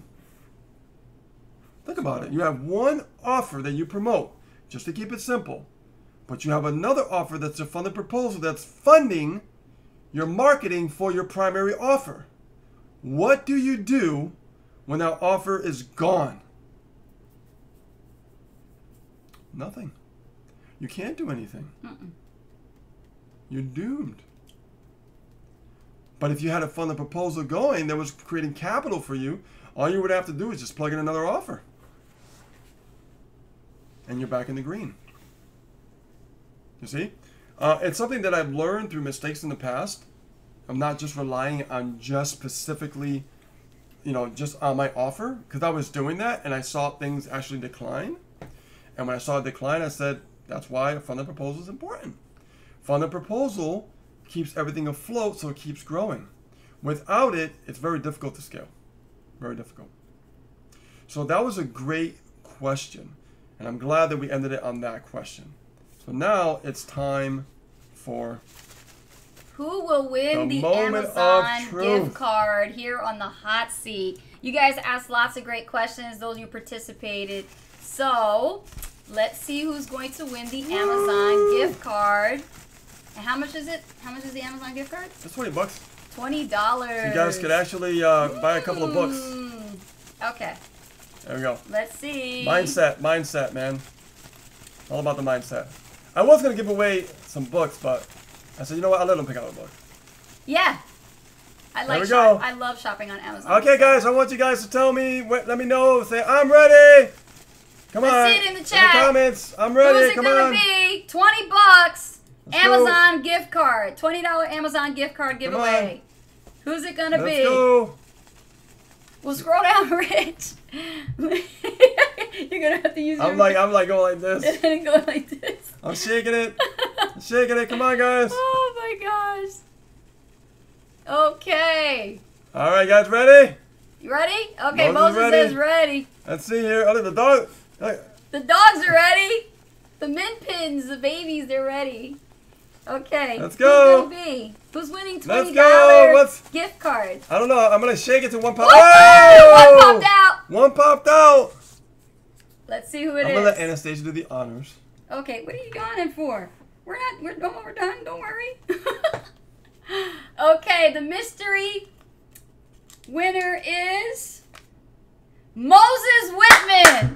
Think about it. You have one offer that you promote, just to keep it simple. But you have another offer that's a funded proposal that's funding your marketing for your primary offer. What do you do when that offer is gone? Nothing. You can't do anything. Mm-mm. You're doomed. But if you had a funded proposal going that was creating capital for you, all you would have to do is just plug in another offer. and you're back in the green. You see? Uh, it's something that I've learned through mistakes in the past. I'm not just relying on just specifically, you know, just on my offer, because I was doing that and I saw things actually decline. And when I saw a decline, I said, that's why a funded proposal is important. Funded proposal keeps everything afloat, so it keeps growing. Without it, it's very difficult to scale. Very difficult. So that was a great question. And I'm glad that we ended it on that question. So now it's time for who will win the, the Amazon gift card here on the hot seat. You guys asked lots of great questions, those you participated. So let's see who's going to win the Amazon Woo! gift card. And how much is it? How much is the Amazon gift card? It's twenty bucks. twenty dollars. So you guys could actually uh, buy a couple of books. Okay. There we go. Let's see. Mindset, mindset, man. All about the mindset. I was going to give away some books, but I said, you know what? I'll let them pick out a book. Yeah. I like we go. I love shopping on Amazon. Okay, guys. I want you guys to tell me. Let me know. Say, I'm ready. Come Let's on. Let's see it in the chat. In the comments. I'm ready. Who's it going to be? twenty bucks. Let's Amazon go. gift card. twenty dollar Amazon gift card giveaway. Who's it going to be? Let's go. Well, scroll down, Rich. You're gonna have to use. I'm your like, I'm like going like this. And going like this. I'm shaking it. I'm shaking it. Come on, guys. Oh my gosh. Okay. All right, guys, ready? You ready? Okay, Moses, Moses ready. is ready. Let's see here. Oh, the dog. The dogs are ready. The min pins, the babies, they're ready. Okay. Let's go. Who's gonna be? Who's winning twenty dollars gift card? I don't know. I'm gonna shake it to one pop. Oh! One popped out. One popped out. Let's see who it I'm is. I'm gonna let Anastasia do the honors. Okay. What are you yawning for? We're not. We're done. We're done. Don't worry. Okay. The mystery winner is Moses Whitman.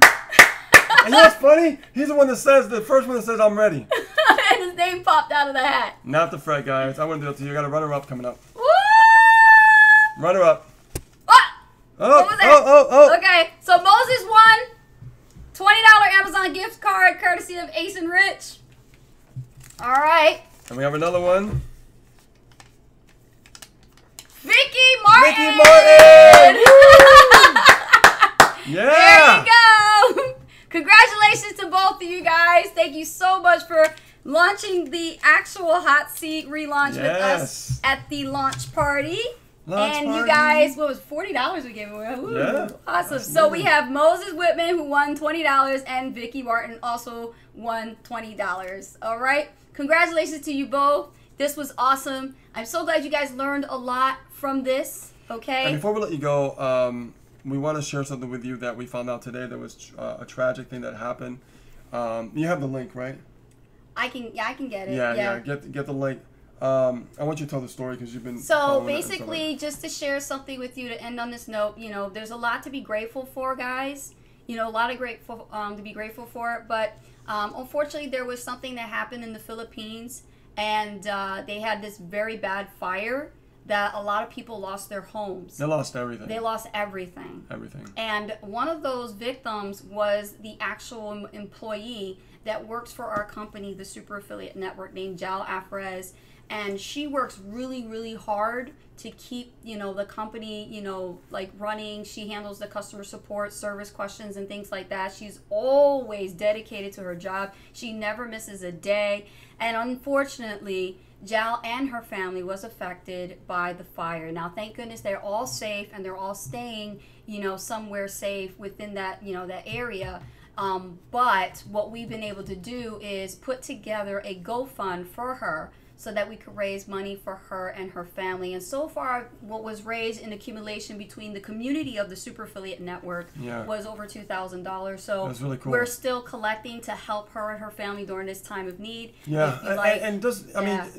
And you know what's funny? He's the one that says the first one that says I'm ready. And his name popped out of the hat. Not the fret, guys. I wouldn't do that to you. I got a runner-up coming up. Woo! Runner-up. Oh! Oh, what was that? oh, oh, oh. Okay, so Moses won twenty dollar Amazon gift card courtesy of Ace and Rich. All right. And we have another one. Vicky Martin! Vicky Martin! Yeah! There you go! Congratulations to both of you guys. Thank you so much for launching the actual Hot Seat relaunch yes. with us at the launch party. Launch and party. You guys, what was it, forty dollars we gave away? Ooh, yeah. Awesome. Absolutely. So we have Moses Whitman who won twenty dollars and Vicky Martin also won twenty dollars. All right. Congratulations to you both. This was awesome. I'm so glad you guys learned a lot from this. Okay. And before we let you go, um, we want to share something with you that we found out today that was uh, a tragic thing that happened. Um, you have the link, right? I can, yeah, I can get it. Yeah, yeah, yeah. Get, get the link. Um, I want you to tell the story because you've been. So basically, just to share something with you to end on this note, you know, there's a lot to be grateful for, guys. You know, a lot of grateful um, to be grateful for. But um, unfortunately, there was something that happened in the Philippines, and uh, they had this very bad fire. That a lot of people lost their homes. They lost everything. They lost everything. Everything. And one of those victims was the actual employee that works for our company, the Super Affiliate Network, named Jal Afrez. And she works really, really hard to keep, you know, the company, you know, like running. She handles the customer support, service questions, and things like that. She's always dedicated to her job. She never misses a day. And unfortunately, Jal and her family was affected by the fire. Now, thank goodness they're all safe and they're all staying, you know, somewhere safe within that, you know, that area. Um, but what we've been able to do is put together a GoFund for her so that we could raise money for her and her family. And so far, what was raised in accumulation between the community of the Super Affiliate Network yeah. was over two thousand dollars. So that's really cool. We're still collecting to help her and her family during this time of need. Yeah, and, like. and does, I yeah. mean,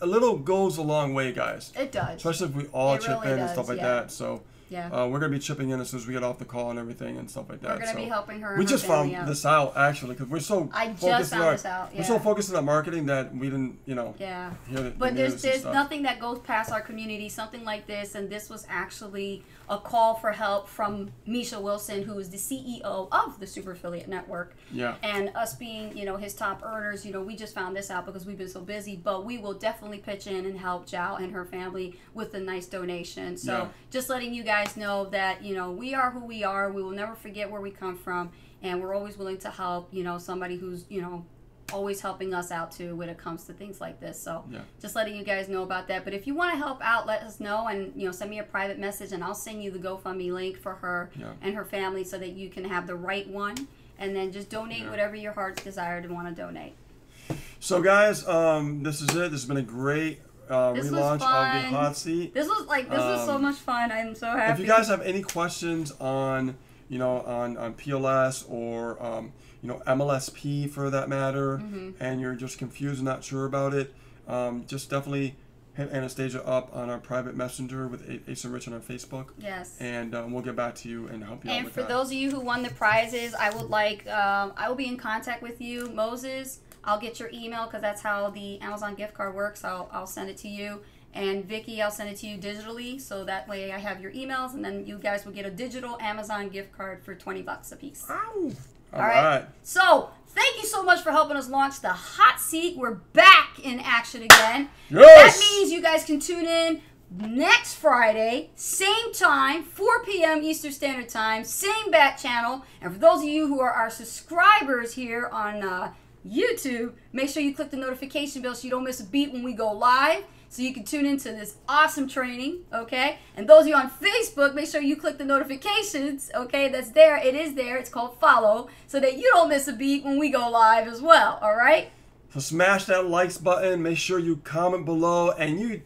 a little goes a long way, guys. It does. Especially if we all it chip really in does, and stuff like yeah. that. So Yeah. Uh, we're going to be chipping in as soon as we get off the call and everything and stuff like that. We're going to so be helping her. We her just found out. this out, actually, because we're so I focused just found our, this out. Yeah. We're so focused on that marketing that we didn't, you know. Yeah. Hear the, but the there's there's nothing that goes past our community, something like this. And this was actually a call for help from Misha Wilson, who is the C E O of the Super Affiliate Network. Yeah. And us being, you know, his top earners, you know, we just found this out because we've been so busy. But we will definitely pitch in and help Jal and her family with a nice donation. So yeah. just letting you guys know that, you know, we are who we are. We will never forget where we come from, and we're always willing to help, you know, somebody who's, you know, always helping us out too when it comes to things like this. So yeah. just letting you guys know about that. But if you want to help out, let us know, and, you know, send me a private message and I'll send you the GoFundMe link for her yeah. and her family so that you can have the right one, and then just donate yeah. whatever your heart's desire to want to donate. So guys, um, this is it. This has been a great Uh, this relaunch of the Hot Seat. This was like this um, was so much fun. I'm so happy. If you guys have any questions on, you know, on, on P L S or um, you know, M L S P for that matter, mm-hmm. and you're just confused and not sure about it, um, just definitely hit Anastasia up on our private messenger with Ace and Rich on our Facebook. Yes. And um, we'll get back to you and help you and out with that. And for those of you who won the prizes, I would like um, I will be in contact with you, Moses. I'll get your email because that's how the Amazon gift card works. I'll, I'll send it to you. And Vicky, I'll send it to you digitally. So that way I have your emails, and then you guys will get a digital Amazon gift card for twenty bucks a piece. Ow. All, All right. right. So thank you so much for helping us launch the Hot Seat. We're back in action again. Yes. That means you guys can tune in next Friday, same time, four P M Eastern Standard Time, same bat channel. And for those of you who are our subscribers here on uh, YouTube, make sure you click the notification bell so you don't miss a beat when we go live, so you can tune into this awesome training, okay? And those of you on Facebook, make sure you click the notifications, okay? That's there. It is there. It's called follow, so that you don't miss a beat when we go live as well, all right? So smash that likes button. Make sure you comment below, and you,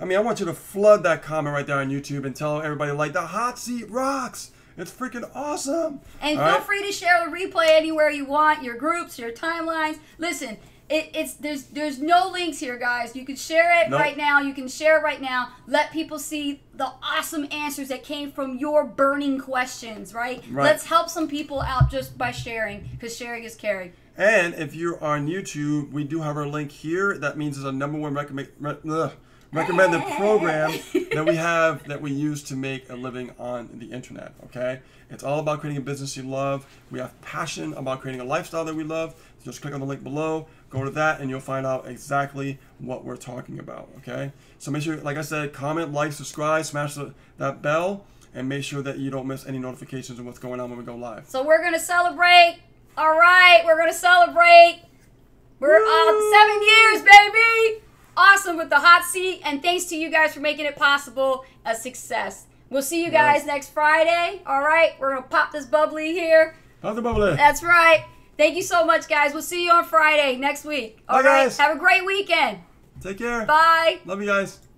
I mean, I want you to flood that comment right there on YouTube and tell everybody, like, the Hot Seat rocks. It's freaking awesome. And All feel right. free to share the replay anywhere you want, your groups, your timelines. Listen, it, it's there's there's no links here, guys. You can share it nope. right now. You can share it right now. Let people see the awesome answers that came from your burning questions, right? right. Let's help some people out just by sharing, because sharing is caring. And if you're on YouTube, we do have our link here. That means it's a number one recommend. Ugh. recommended program that we have that we use to make a living on the internet, okay? It's all about creating a business you love. We have passion about creating a lifestyle that we love. So just click on the link below, go to that, and you'll find out exactly what we're talking about, okay? So make sure, like I said, comment, like, subscribe, smash the, that bell, and make sure that you don't miss any notifications of what's going on when we go live. So we're going to celebrate. All right, we're going to celebrate. We're on seven years, baby. Awesome with the Hot Seat, and thanks to you guys for making it possible a success. We'll see you guys yes. next Friday. All right, we're gonna pop this bubbly here. Pop the bubbly. That's right. Thank you so much, guys. We'll see you on Friday next week. All Bye, right, guys. Have a great weekend. Take care. Bye. Love you guys.